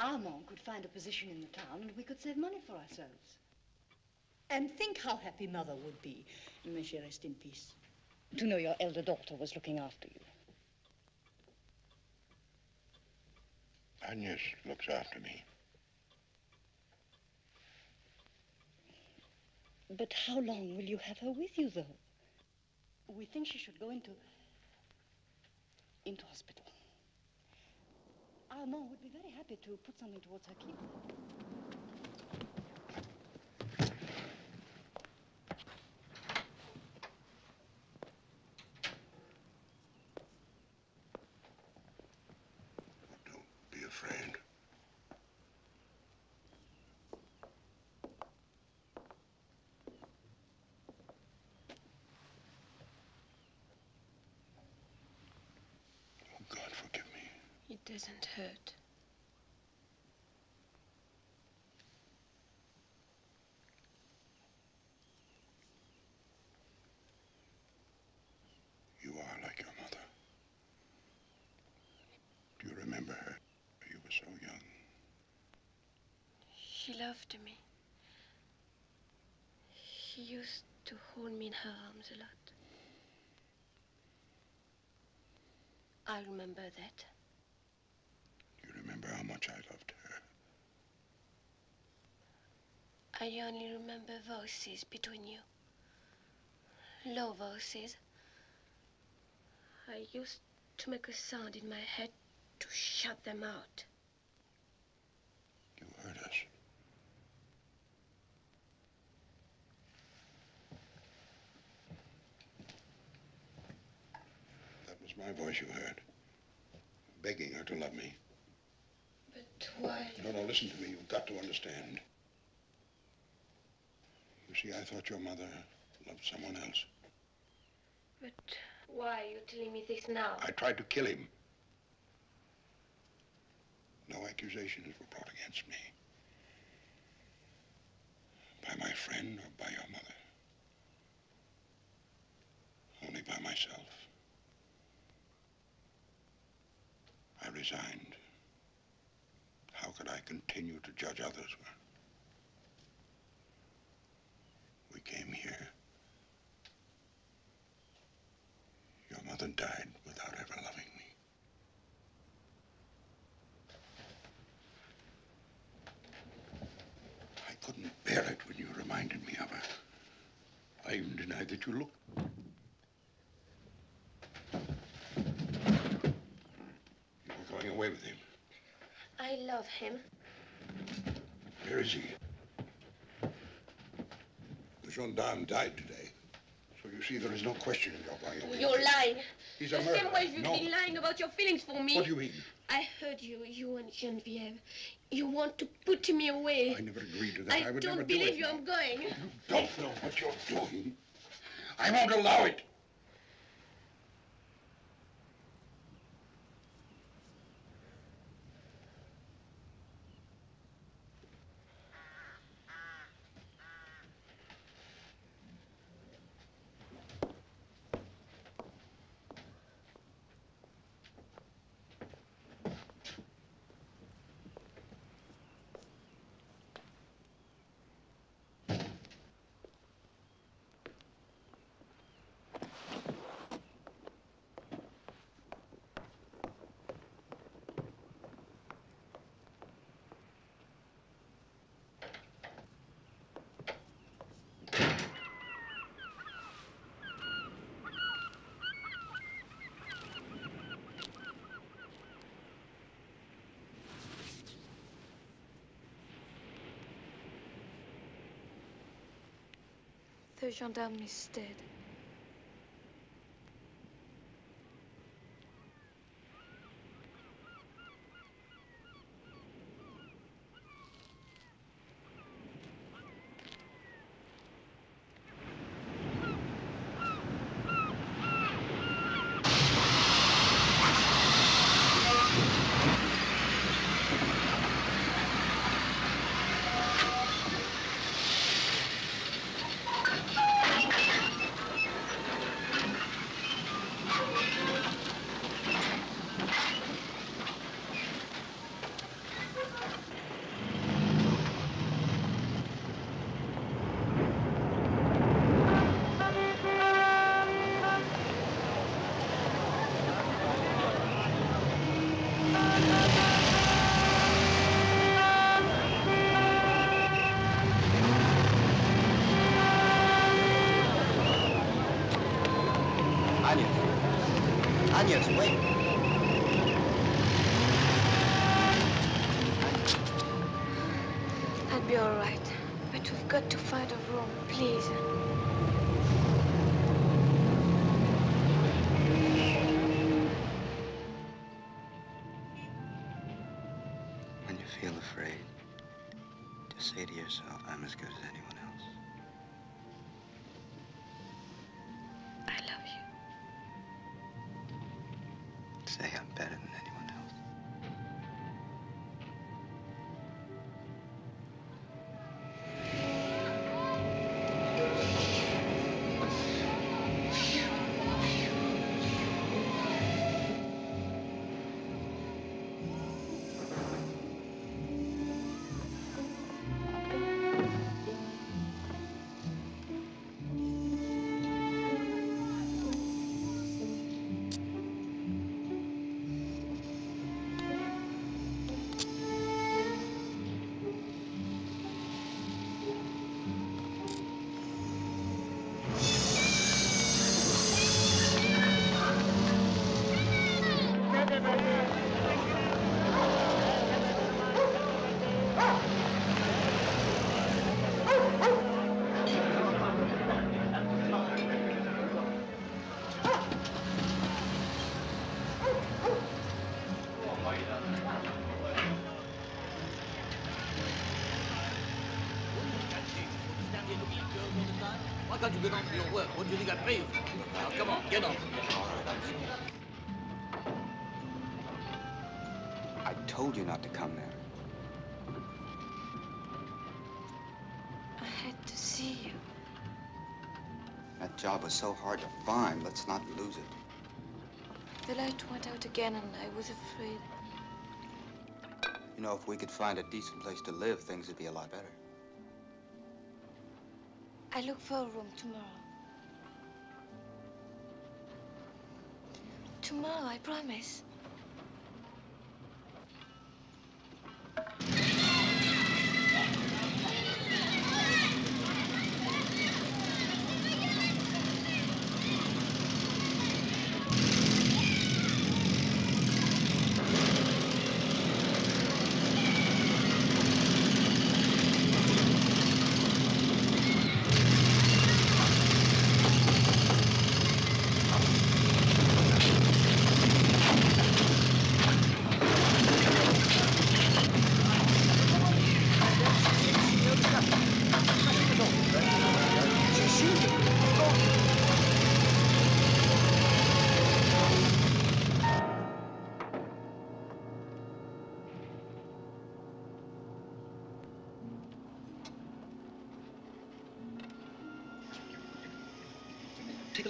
Armand could find a position in the town and we could save money for ourselves. And think how happy Mother would be, may she rest in peace, to know your elder daughter was looking after you. Agnes looks after me. But how long will you have her with you, though? We think she should go into... into hospital. Armand would be very happy to put something towards her keep. Don't be afraid. It doesn't hurt. You are like your mother. Do you remember her? You were so young. She loved me. She used to hold me in her arms a lot. I remember that. How much I loved her. I only remember voices between you. Low voices. I used to make a sound in my head to shut them out. You heard us. That was my voice you heard, begging her to love me. But why? No, no, listen to me. You've got to understand. You see, I thought your mother loved someone else. But why are you telling me this now? I tried to kill him. No accusations were brought against me. By my friend or by your mother. Only by myself. I resigned. How could I continue to judge others? We came here. Your mother died without ever loving me. I couldn't bear it when you reminded me of her. ready to look. You're going away with him. I love him. Where is he? The gendarme died today. So you see, there is no question of your going away. You're lying. He's a murderer. The same way you've been lying about your feelings for me. What do you mean? I heard you, you and Geneviève. You want to put me away. I never agreed to that. I, I would don't never believe do you. I'm going. You don't know what you're doing. I won't allow it. The gendarme is dead. Get on to your work. What do you think I pay you for? Now, come on, get on. I told you not to come there. I had to see you. That job was so hard to find. Let's not lose it. The light went out again, and I was afraid. You know, if we could find a decent place to live, things would be a lot better. I look for a room tomorrow. Tomorrow, I promise.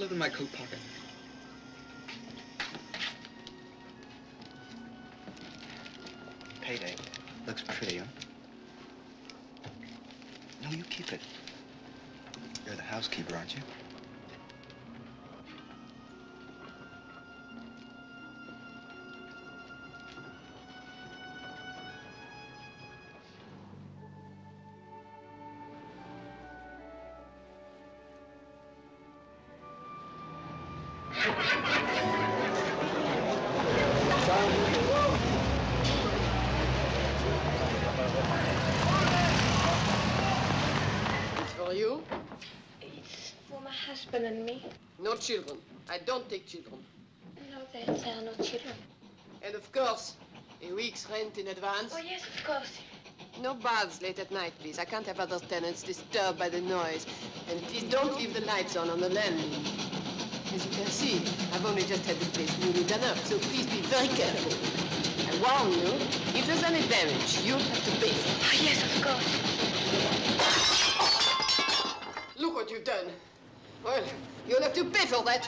it in my coat pocket. Payday. Looks pretty, huh? No, you keep it. You're the housekeeper, aren't you? And me. No children. I don't take children. No, there, there are no children. And of course, a week's rent in advance. Oh, yes, of course. No baths late at night, please. I can't have other tenants disturbed by the noise. And please don't leave the lights on on the landing. As you can see, I've only just had this place newly done up, so please be very careful. I warn you, if there's any damage, you'll have to pay for it. Oh, yes, of course. Look what you've done. Well, you'll have to pay for that.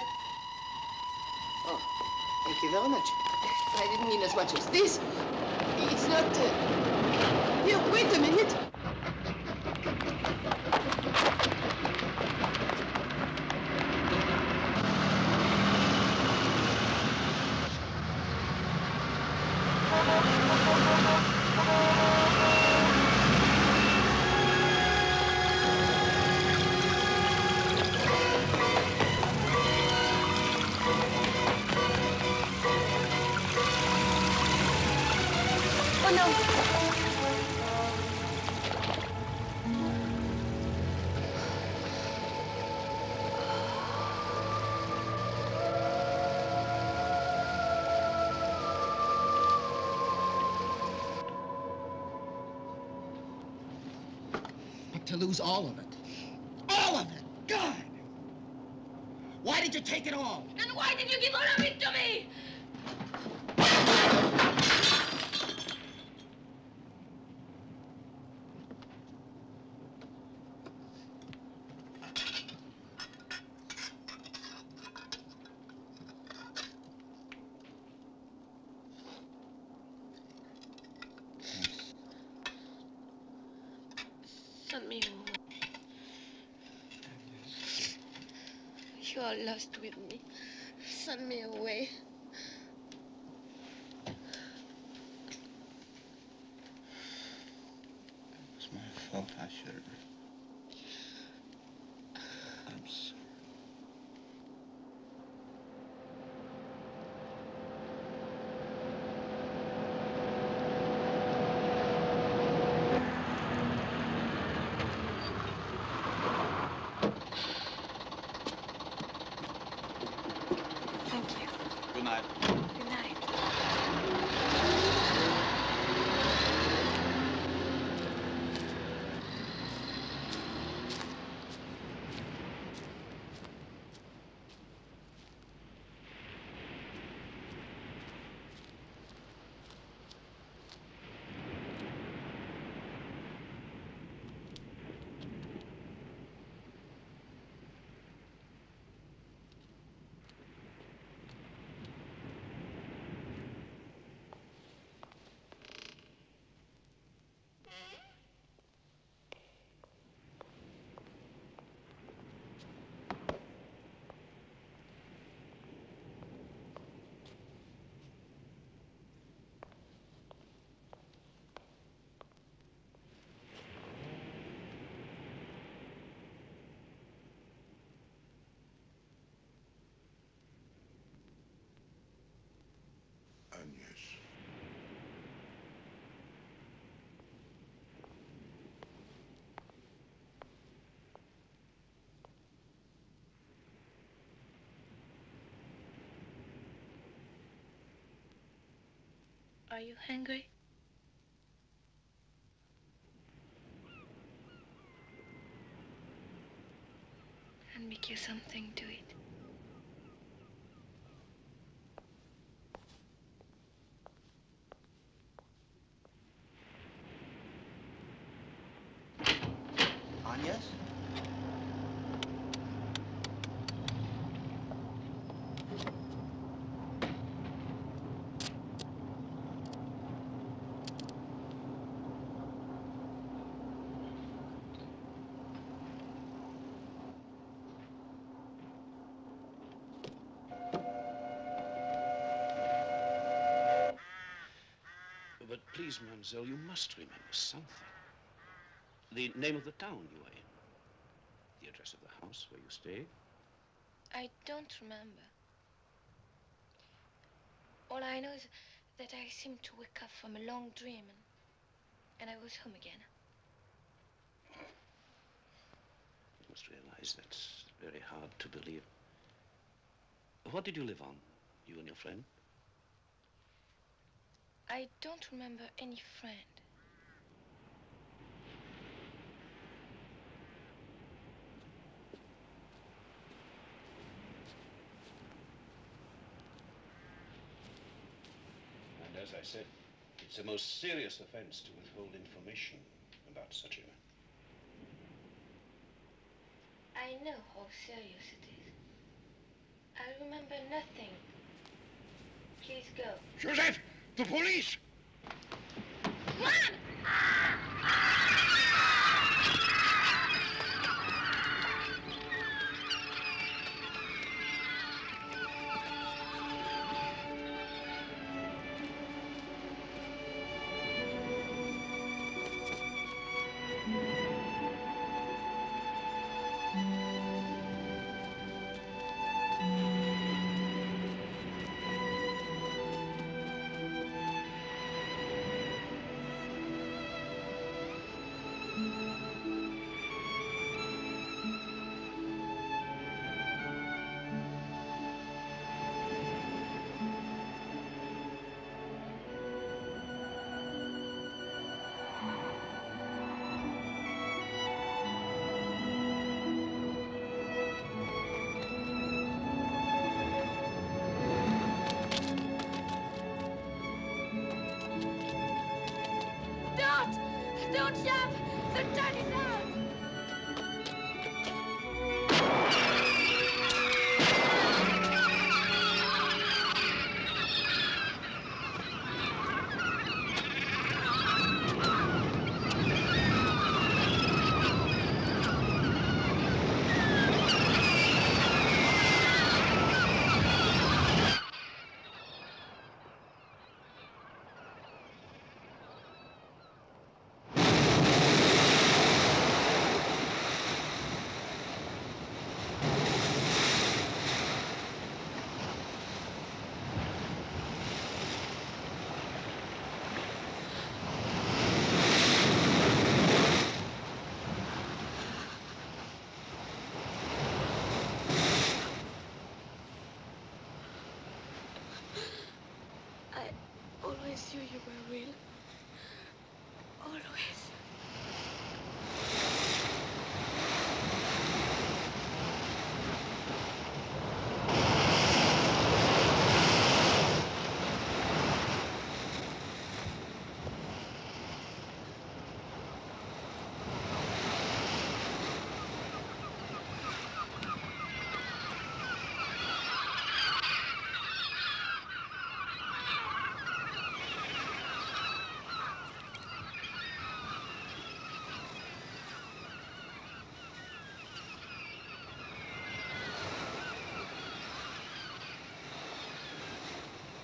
Oh, thank you very much. I didn't mean as much as this. It's not... Uh... Here, wait a minute. To lose all of it. All of it! God! Why did you take it all? And why did you give all of it to me? Lost with me. Send me away. It was my fault. I should have. I'm sorry. Yes. Are you hungry? I'll make you something to eat. Yes? Please, mademoiselle, you must remember something. The name of the town you are in. The address of the house where you stayed. I don't remember. All I know is that I seemed to wake up from a long dream and, and I was home again. You must realize that's very hard to believe. What did you live on, you and your friend? I don't remember any friend. And as I said, it's a most serious offense to withhold information about such a man. I know how serious it is. I remember nothing. Please go. Joseph! The police!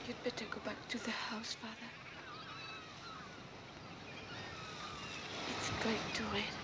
You'd better go back to the house, Father. It's going to rain.